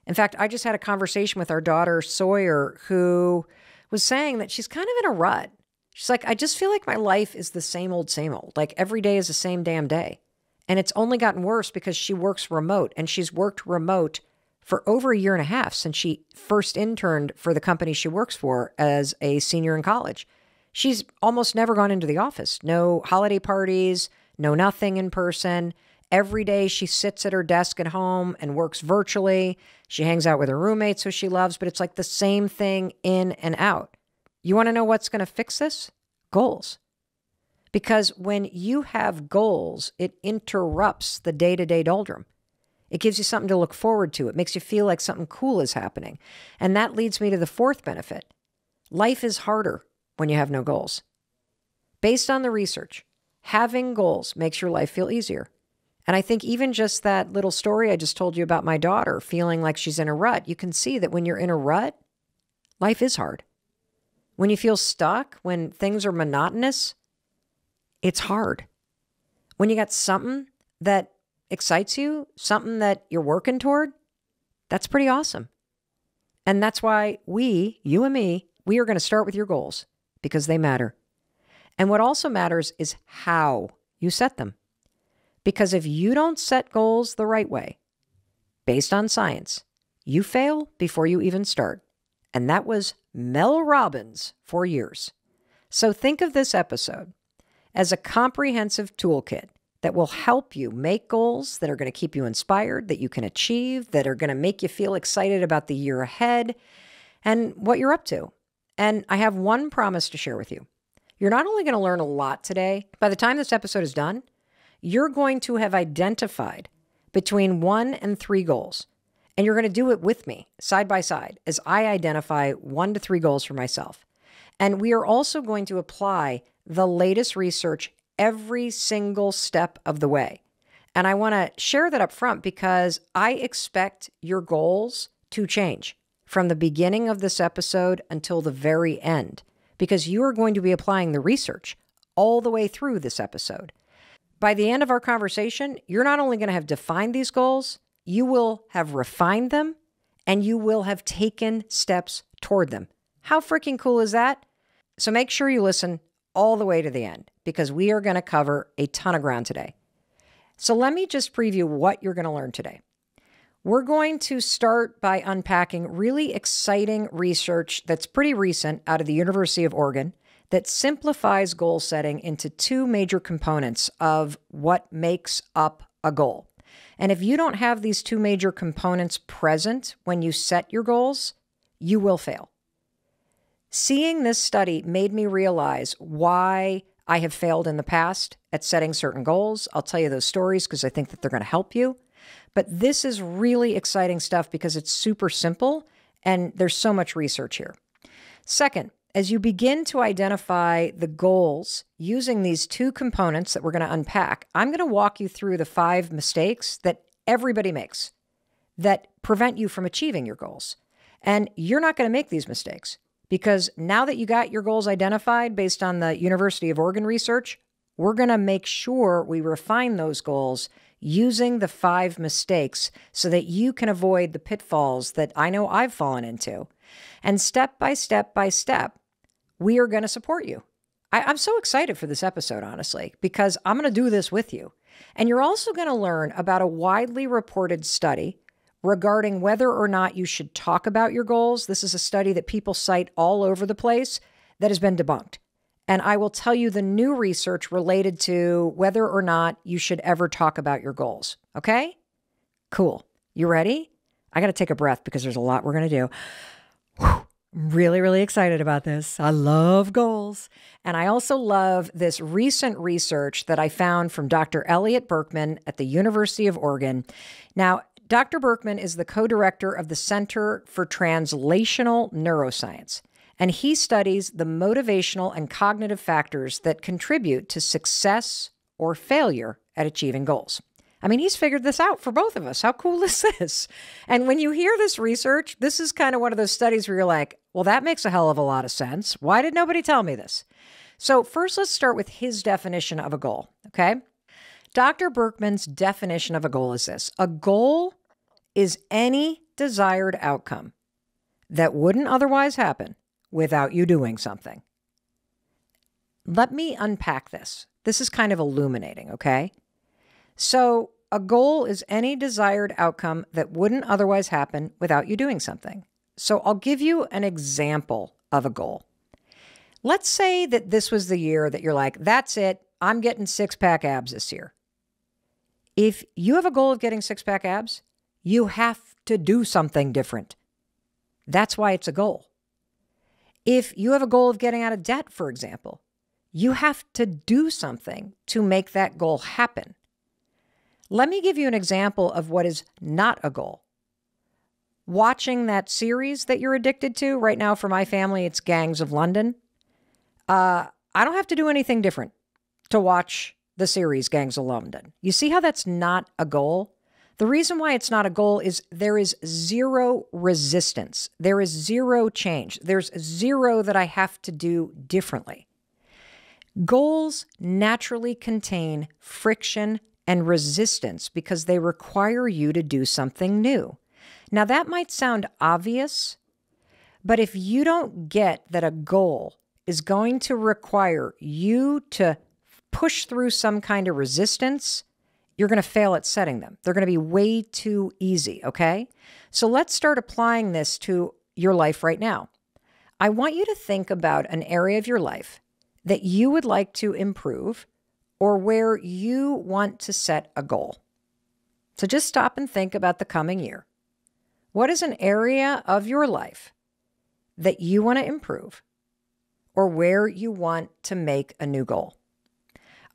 In fact, I just had a conversation with our daughter, Sawyer, who was saying that she's kind of in a rut. She's like, I just feel like my life is the same old, same old. Like every day is the same damn day. And it's only gotten worse because she works remote, and she's worked remote for over 1.5 years since she first interned for the company she works for as a senior in college. She's almost never gone into the office. No holiday parties, no nothing in person. Every day she sits at her desk at home and works virtually. She hangs out with her roommates who she loves, but it's like the same thing in and out. You want to know what's going to fix this? Goals. Because when you have goals, it interrupts the day-to-day doldrum. It gives you something to look forward to. It makes you feel like something cool is happening. And that leads me to the fourth benefit. Life is harder when you have no goals. Based on the research, having goals makes your life feel easier. And I think even just that little story I just told you about my daughter feeling like she's in a rut, you can see that when you're in a rut, life is hard. When you feel stuck, when things are monotonous, it's hard. When you got something that excites you, something that you're working toward, that's pretty awesome. And that's why we, you and me, we are going to start with your goals because they matter. And what also matters is how you set them. Because if you don't set goals the right way, based on science, you fail before you even start. And that was Mel Robbins for years. So think of this episode as a comprehensive toolkit that will help you make goals that are going to keep you inspired, that you can achieve, that are going to make you feel excited about the year ahead and what you're up to. And I have one promise to share with you. You're not only going to learn a lot today, by the time this episode is done, you're going to have identified between 1 and 3 goals. And you're going to do it with me, side by side, as I identify 1 to 3 goals for myself. And we are also going to apply the latest research every single step of the way. And I want to share that up front because I expect your goals to change from the beginning of this episode until the very end, because you are going to be applying the research all the way through this episode. By the end of our conversation, you're not only going to have defined these goals, you will have refined them, and you will have taken steps toward them. How freaking cool is that? So make sure you listen all the way to the end, because we are going to cover a ton of ground today. So let me just preview what you're going to learn today. We're going to start by unpacking really exciting research that's pretty recent out of the University of Oregon that simplifies goal setting into 2 major components of what makes up a goal. And if you don't have these two major components present when you set your goals, you will fail. Seeing this study made me realize why I have failed in the past at setting certain goals. I'll tell you those stories because I think that they're going to help you. But this is really exciting stuff because it's super simple and there's so much research here. Second, as you begin to identify the goals using these two components that we're going to unpack, I'm going to walk you through the 5 mistakes that everybody makes that prevent you from achieving your goals. And you're not going to make these mistakes because now that you got your goals identified based on the University of Oregon research, we're going to make sure we refine those goals using the 5 mistakes so that you can avoid the pitfalls that I know I've fallen into. And step by step by step, we are going to support you. I'm so excited for this episode, honestly, because I'm going to do this with you. And you're also going to learn about a widely reported study regarding whether or not you should talk about your goals. This is a study that people cite all over the place that has been debunked. And I will tell you the new research related to whether or not you should ever talk about your goals. Okay? Cool. You ready? I got to take a breath because there's a lot we're going to do. Whew. I'm really, really excited about this. I love goals. And I also love this recent research that I found from Dr. Elliot Berkman at the University of Oregon. Now, Dr. Berkman is the co-director of the Center for Translational Neuroscience. And he studies the motivational and cognitive factors that contribute to success or failure at achieving goals. I mean, he's figured this out for both of us. How cool is this? And when you hear this research, this is kind of one of those studies where you're like, well, that makes a hell of a lot of sense. Why did nobody tell me this? So first, let's start with his definition of a goal, okay? Dr. Berkman's definition of a goal is this. A goal is any desired outcome that wouldn't otherwise happen without you doing something. Let me unpack this. This is kind of illuminating, okay? So a goal is any desired outcome that wouldn't otherwise happen without you doing something. So I'll give you an example of a goal. Let's say that this was the year that you're like, that's it, I'm getting 6-pack abs this year. If you have a goal of getting 6-pack abs, you have to do something different. That's why it's a goal. If you have a goal of getting out of debt, for example, you have to do something to make that goal happen. Let me give you an example of what is not a goal. Watching that series that you're addicted to right now, for my family, it's Gangs of London. I don't have to do anything different to watch the series Gangs of London. You see how that's not a goal? The reason why it's not a goal is there is zero resistance. There is zero change. There's zero that I have to do differently. Goals naturally contain friction and resistance because they require you to do something new. Now, that might sound obvious, but if you don't get that a goal is going to require you to push through some kind of resistance, you're going to fail at setting them. They're going to be way too easy, okay? So let's start applying this to your life right now. I want you to think about an area of your life that you would like to improve or where you want to set a goal. So just stop and think about the coming year. What is an area of your life that you want to improve or where you want to make a new goal?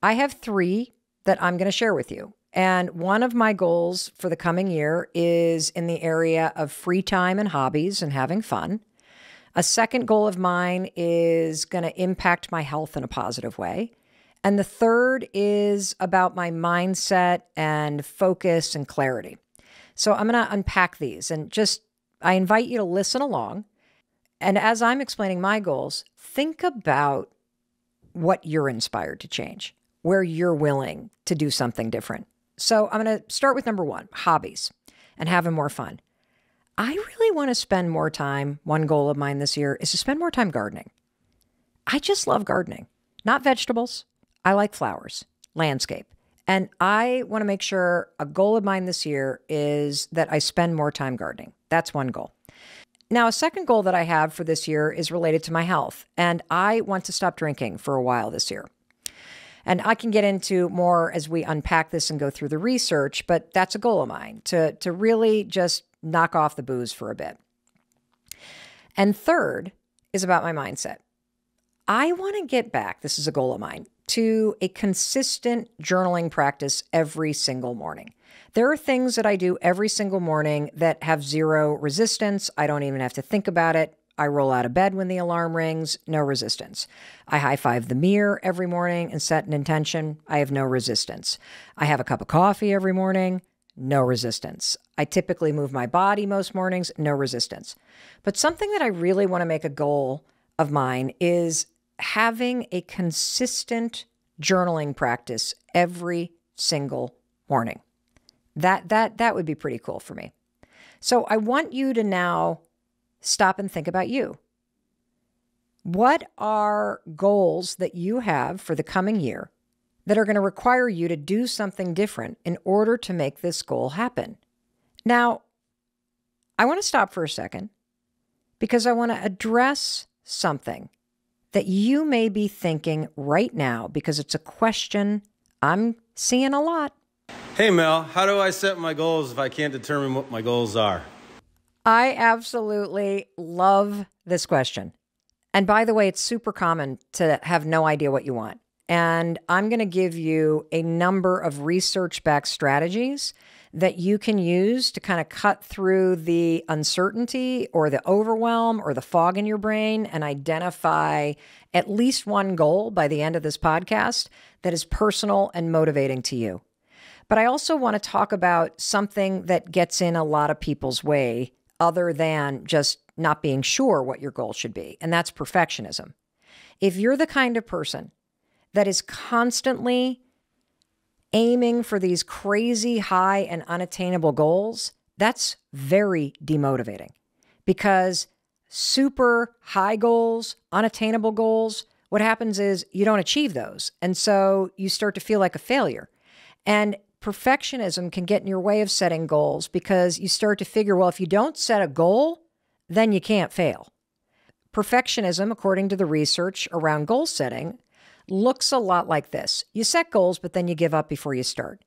I have 3 that I'm going to share with you. And one of my goals for the coming year is in the area of free time and hobbies and having fun. A second goal of mine is going to impact my health in a positive way. And the third is about my mindset and focus and clarity. So I'm going to unpack these and just, I invite you to listen along. And as I'm explaining my goals, think about what you're inspired to change, where you're willing to do something different. So I'm going to start with number 1, hobbies and having more fun. I really want to spend more time. One goal of mine this year is to spend more time gardening. I just love gardening, not vegetables. I like flowers, landscape. And I want to make sure a goal of mine this year is that I spend more time gardening. That's one goal. Now, a second goal that I have for this year is related to my health. And I want to stop drinking for a while this year. And I can get into more as we unpack this and go through the research, but that's a goal of mine, to really just knock off the booze for a bit. And third is about my mindset. I want to get back, this is a goal of mine, to a consistent journaling practice every single morning. There are things that I do every single morning that have zero resistance. I don't even have to think about it. I roll out of bed when the alarm rings, no resistance. I high five the mirror every morning and set an intention. I have no resistance. I have a cup of coffee every morning, no resistance. I typically move my body most mornings, no resistance. But something that I really want to make a goal of mine is having a consistent journaling practice every single morning. That would be pretty cool for me. So I want you to now stop and think about you. What are goals that you have for the coming year that are going to require you to do something different in order to make this goal happen? Now, I want to stop for a second because I want to address something that you may be thinking right now, because it's a question I'm seeing a lot. Hey Mel, how do I set my goals if I can't determine what my goals are? I absolutely love this question. And by the way, it's super common to have no idea what you want. And I'm going to give you a number of research-backed strategies that you can use to kind of cut through the uncertainty or the overwhelm or the fog in your brain and identify at least one goal by the end of this podcast that is personal and motivating to you. But I also want to talk about something that gets in a lot of people's way other than just not being sure what your goal should be, and that's perfectionism. If you're the kind of person that is constantly aiming for these crazy high and unattainable goals, that's very demotivating, because super high goals, unattainable goals, what happens is you don't achieve those. And so you start to feel like a failure. And perfectionism can get in your way of setting goals, because you start to figure, well, if you don't set a goal, then you can't fail. Perfectionism, according to the research around goal setting, looks a lot like this. You set goals, but then you give up before you start.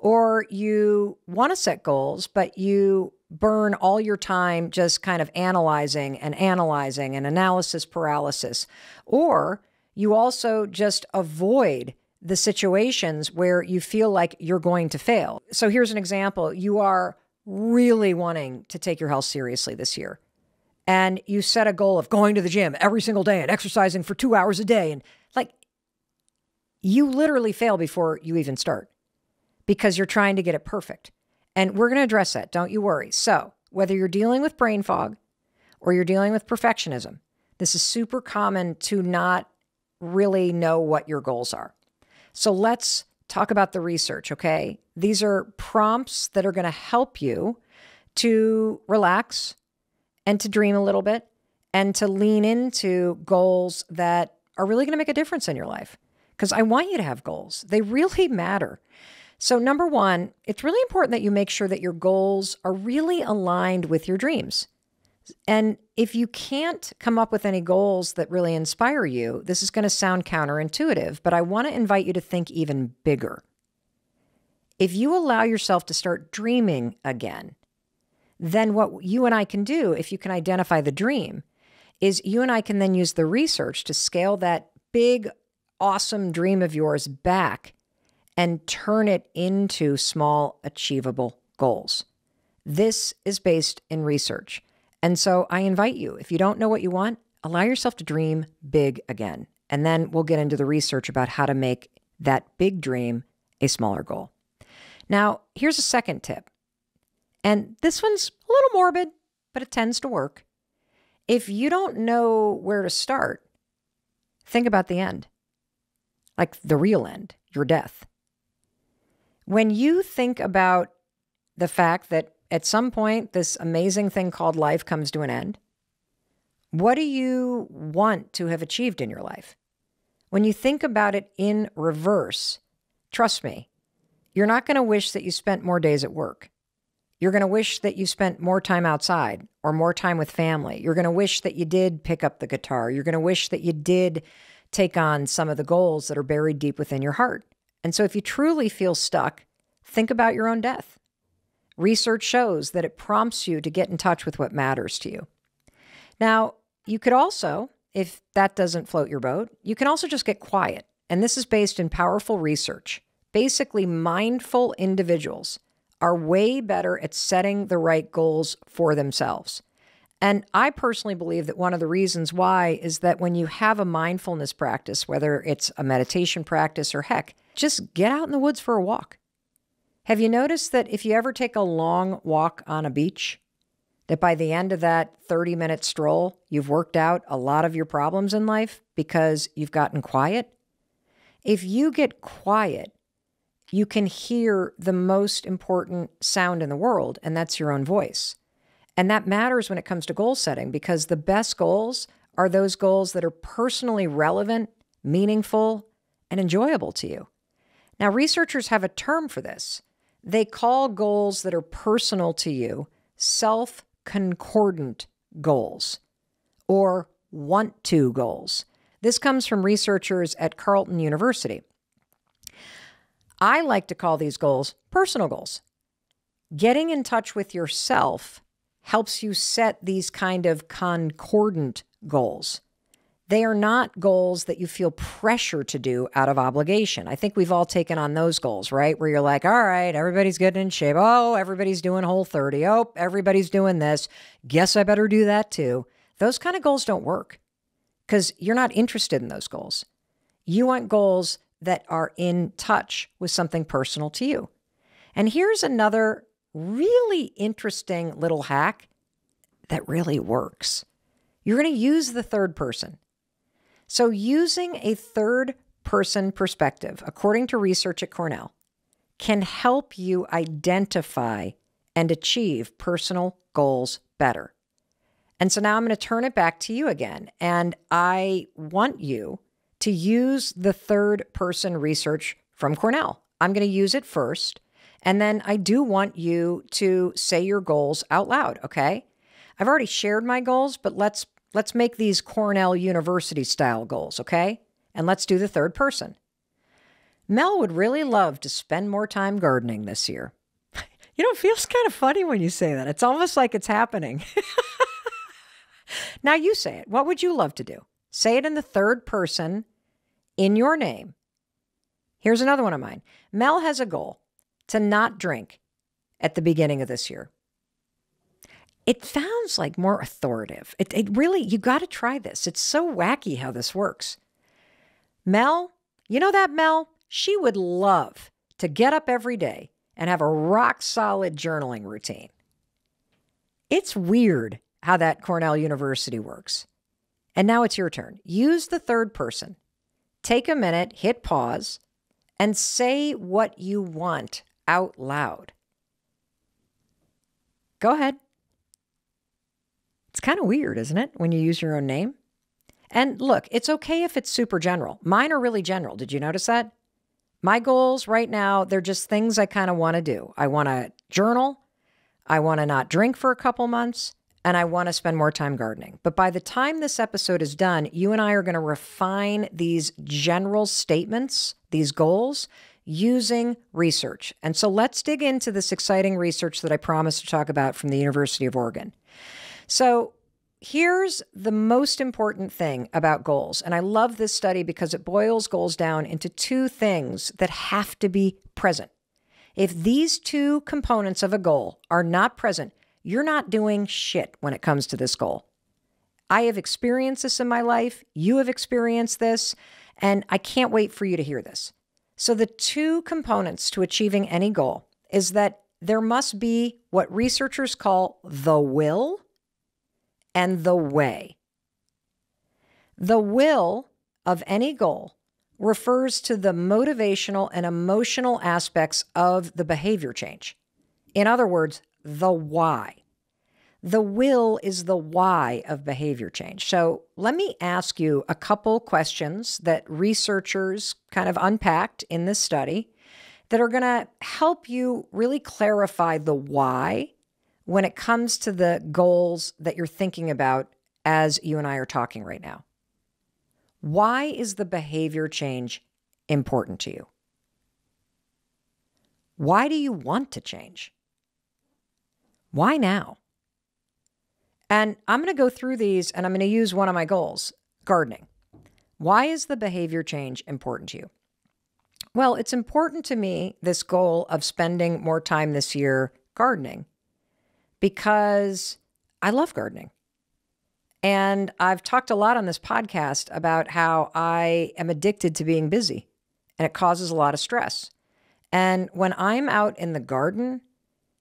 Or you want to set goals, but you burn all your time just kind of analyzing and analysis paralysis. Or you also just avoid the situations where you feel like you're going to fail. So here's an example. You are really wanting to take your health seriously this year, and you set a goal of going to the gym every single day and exercising for 2 hours a day, and you literally fail before you even start, because you're trying to get it perfect. And we're going to address that, don't you worry. So whether you're dealing with brain fog or you're dealing with perfectionism, this is super common to not really know what your goals are. So let's talk about the research, okay? These are prompts that are going to help you to relax and to dream a little bit and to lean into goals that are really going to make a difference in your life. Because I want you to have goals. They really matter. So number one, it's really important that you make sure that your goals are really aligned with your dreams. And if you can't come up with any goals that really inspire you, this is going to sound counterintuitive, but I want to invite you to think even bigger. If you allow yourself to start dreaming again, then what you and I can do, if you can identify the dream, is you and I can then use the research to scale that big awesome dream of yours back and turn it into small, achievable goals. This is based in research. And so I invite you, if you don't know what you want, allow yourself to dream big again. And then we'll get into the research about how to make that big dream a smaller goal. Now, here's a second tip. And this one's a little morbid, but it tends to work. If you don't know where to start, think about the end. Like the real end, your death. When you think about the fact that at some point this amazing thing called life comes to an end, what do you want to have achieved in your life? When you think about it in reverse, trust me, you're not going to wish that you spent more days at work. You're going to wish that you spent more time outside or more time with family. You're going to wish that you did pick up the guitar. You're going to wish that you did take on some of the goals that are buried deep within your heart. And so if you truly feel stuck, think about your own death. Research shows that it prompts you to get in touch with what matters to you. Now, you could also, if that doesn't float your boat, you can also just get quiet. And this is based in powerful research. Basically, mindful individuals are way better at setting the right goals for themselves. And I personally believe that one of the reasons why is that when you have a mindfulness practice, whether it's a meditation practice or heck, just get out in the woods for a walk. Have you noticed that if you ever take a long walk on a beach, that by the end of that 30-minute stroll, you've worked out a lot of your problems in life because you've gotten quiet? If you get quiet, you can hear the most important sound in the world, and that's your own voice. And that matters when it comes to goal setting, because the best goals are those goals that are personally relevant, meaningful, and enjoyable to you. Now, researchers have a term for this. They call goals that are personal to you self-concordant goals or want-to goals. This comes from researchers at Carleton University. I like to call these goals personal goals. Getting in touch with yourself helps you set these kind of concordant goals. They are not goals that you feel pressure to do out of obligation. I think we've all taken on those goals, right? Where you're like, all right, everybody's getting in shape. Oh, everybody's doing Whole 30. Oh, everybody's doing this. Guess I better do that too. Those kind of goals don't work because you're not interested in those goals. You want goals that are in touch with something personal to you. And here's another really interesting little hack that really works. You're going to use the third person. So using a third-person perspective, according to research at Cornell, can help you identify and achieve personal goals better. And so now I'm going to turn it back to you again, and I want you to use the third-person research from Cornell. I'm going to use it first, and then I do want you to say your goals out loud, okay? I've already shared my goals, but let's make these Cornell University-style goals, okay? And let's do the third person. Mel would really love to spend more time gardening this year. You know, it feels kind of funny when you say that. It's almost like it's happening. Now you say it. What would you love to do? Say it in the third person in your name. Here's another one of mine. Mel has a goal to not drink at the beginning of this year. It sounds like more authoritative. It really, you got to try this. It's so wacky how this works. Mel, you know that Mel? She would love to get up every day and have a rock-solid journaling routine. It's weird how that Cornell University works. And now it's your turn. Use the third person. Take a minute, hit pause, and say what you want out loud. Go ahead. It's kind of weird, isn't it, when you use your own name? And look, it's okay if it's super general. Mine are really general. Did you notice that? My goals right now, they're just things I kind of want to do. I want to journal. I want to not drink for a couple months. And I want to spend more time gardening. But by the time this episode is done, you and I are going to refine these general statements, these goals, using research. And so let's dig into this exciting research that I promised to talk about from the University of Oregon. So here's the most important thing about goals. And I love this study because it boils goals down into two things that have to be present. If these two components of a goal are not present, you're not doing shit when it comes to this goal. I have experienced this in my life. You have experienced this. And I can't wait for you to hear this. So the two components to achieving any goal is that there must be what researchers call the will and the way. The will of any goal refers to the motivational and emotional aspects of the behavior change. In other words, the why. The will is the why of behavior change. So let me ask you a couple questions that researchers kind of unpacked in this study that are going to help you really clarify the why when it comes to the goals that you're thinking about as you and I are talking right now. Why is the behavior change important to you? Why do you want to change? Why now? And I'm going to go through these, and I'm going to use one of my goals, gardening. Why is the behavior change important to you? Well, it's important to me, this goal of spending more time this year gardening, because I love gardening. And I've talked a lot on this podcast about how I am addicted to being busy, and it causes a lot of stress. And when I'm out in the garden,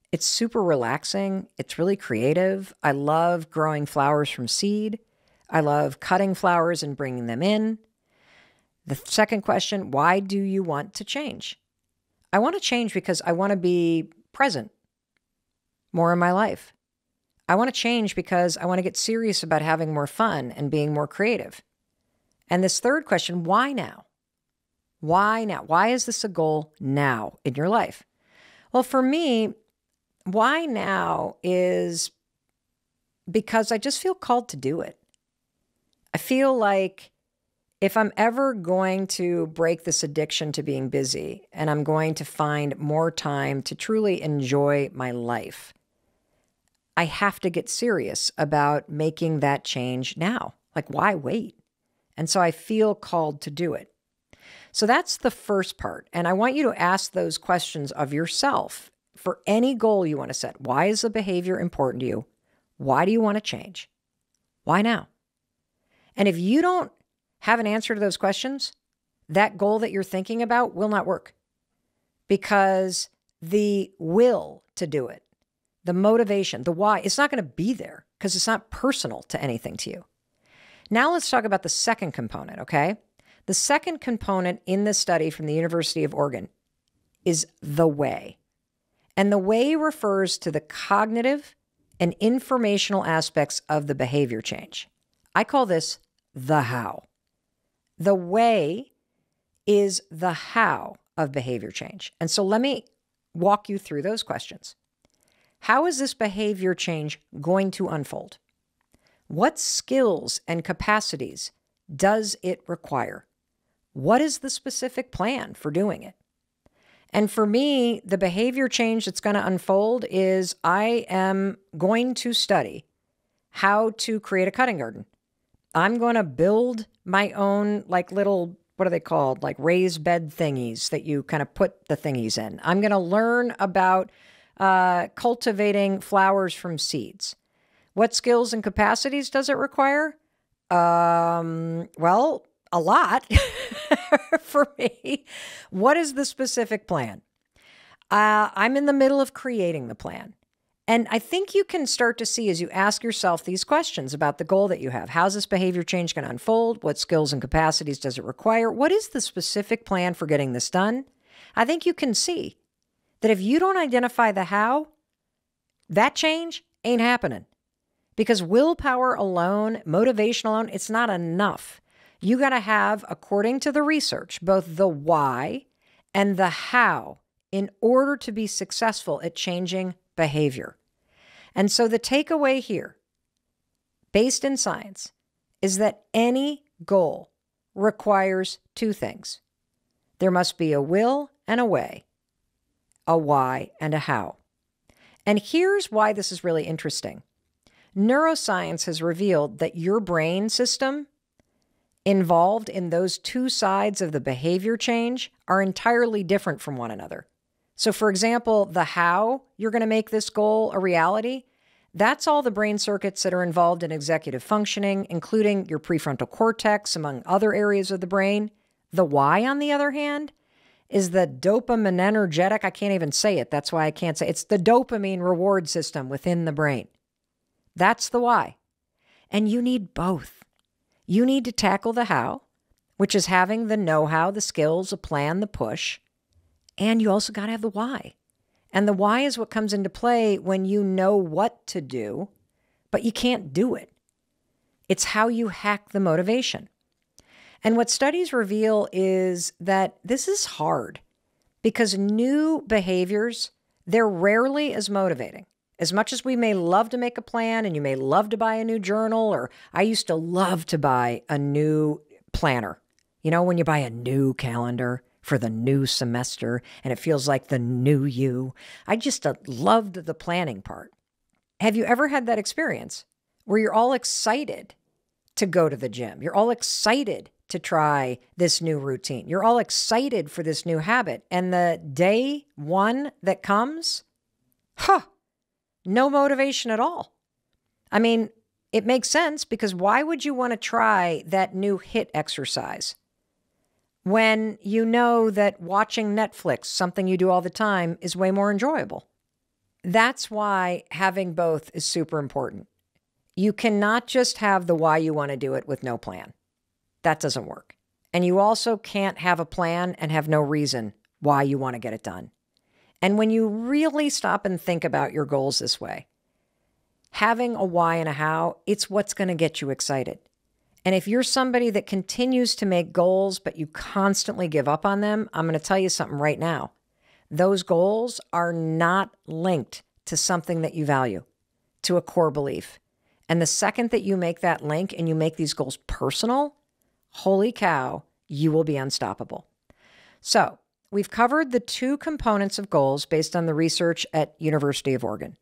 it's super relaxing. It's really creative. I love growing flowers from seed. I love cutting flowers and bringing them in. The second question, why do you want to change? I want to change because I want to be present more in my life. I want to change because I want to get serious about having more fun and being more creative. And this third question, why now? Why now? Why is this a goal now in your life? Well, for me, why now is because I just feel called to do it. I feel like if I'm ever going to break this addiction to being busy and I'm going to find more time to truly enjoy my life, I have to get serious about making that change now. Like, why wait? And so I feel called to do it. So that's the first part. And I want you to ask those questions of yourself. For any goal you want to set, why is the behavior important to you? Why do you want to change? Why now? And if you don't have an answer to those questions, that goal that you're thinking about will not work, because the will to do it, the motivation, the why, it's not going to be there because it's not personal to anything to you. Now let's talk about the second component, okay? The second component in this study from the University of Oregon is the way. And the way refers to the cognitive and informational aspects of the behavior change. I call this the how. The way is the how of behavior change. And so let me walk you through those questions. How is this behavior change going to unfold? What skills and capacities does it require? What is the specific plan for doing it? And for me, the behavior change that's going to unfold is I am going to study how to create a cutting garden. I'm going to build my own, like, little, what are they called? Like raised bed thingies that you kind of put the thingies in. I'm going to learn about cultivating flowers from seeds. What skills and capacities does it require? Well, a lot for me. What is the specific plan? I'm in the middle of creating the plan. And I think you can start to see as you ask yourself these questions about the goal that you have. How's this behavior change going to unfold? What skills and capacities does it require? What is the specific plan for getting this done? I think you can see that if you don't identify the how, that change ain't happening. Because willpower alone, motivation alone, it's not enough. You got to have, according to the research, both the why and the how in order to be successful at changing behavior. And so the takeaway here, based in science, is that any goal requires two things. There must be a will and a way, a why and a how. And here's why this is really interesting. Neuroscience has revealed that your brain system involved in those two sides of the behavior change are entirely different from one another. So for example, the how you're going to make this goal a reality, that's all the brain circuits that are involved in executive functioning, including your prefrontal cortex, among other areas of the brain. The why, on the other hand, is the dopaminergic, I can't even say it, that's why I can't say it. It's the dopamine reward system within the brain. That's the why. And you need both. You need to tackle the how, which is having the know-how, the skills, the plan, the push, and you also got to have the why. And the why is what comes into play when you know what to do, but you can't do it. It's how you hack the motivation. And what studies reveal is that this is hard because new behaviors, they're rarely as motivating. As much as we may love to make a plan, and you may love to buy a new journal, or I used to love to buy a new planner. You know, when you buy a new calendar for the new semester and it feels like the new you. I just loved the planning part. Have you ever had that experience where you're all excited to go to the gym? You're all excited to try this new routine. You're all excited for this new habit. And the day one that comes, no motivation at all. I mean, it makes sense because why would you want to try that new HIIT exercise when you know that watching Netflix, something you do all the time, is way more enjoyable? That's why having both is super important. You cannot just have the why you want to do it with no plan. That doesn't work. And you also can't have a plan and have no reason why you want to get it done. And when you really stop and think about your goals this way, having a why and a how, it's what's going to get you excited. And if you're somebody that continues to make goals, but you constantly give up on them, I'm going to tell you something right now. Those goals are not linked to something that you value, to a core belief. And the second that you make that link and you make these goals personal, holy cow, you will be unstoppable. So we've covered the two components of goals based on the research at University of Oregon.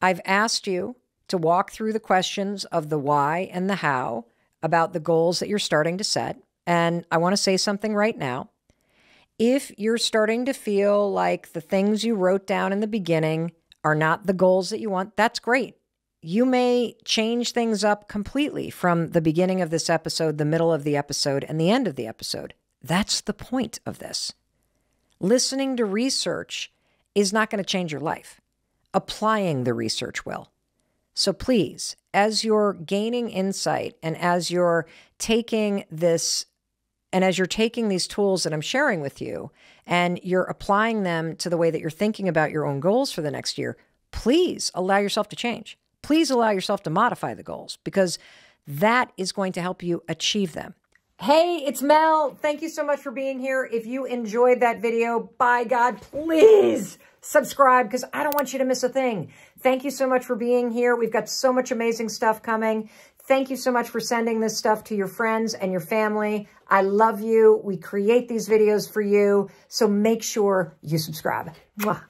I've asked you to walk through the questions of the why and the how about the goals that you're starting to set. And I want to say something right now. If you're starting to feel like the things you wrote down in the beginning are not the goals that you want, that's great. You may change things up completely from the beginning of this episode, the middle of the episode, and the end of the episode. That's the point of this. Listening to research is not going to change your life. Applying the research will. So please, as you're gaining insight and as you're taking this, and as you're taking these tools that I'm sharing with you, and you're applying them to the way that you're thinking about your own goals for the next year, please allow yourself to change. Please allow yourself to modify the goals because that is going to help you achieve them. Hey, it's Mel. Thank you so much for being here. If you enjoyed that video, by God, please subscribe because I don't want you to miss a thing. Thank you so much for being here. We've got so much amazing stuff coming. Thank you so much for sending this stuff to your friends and your family. I love you. We create these videos for you. So make sure you subscribe. Mwah.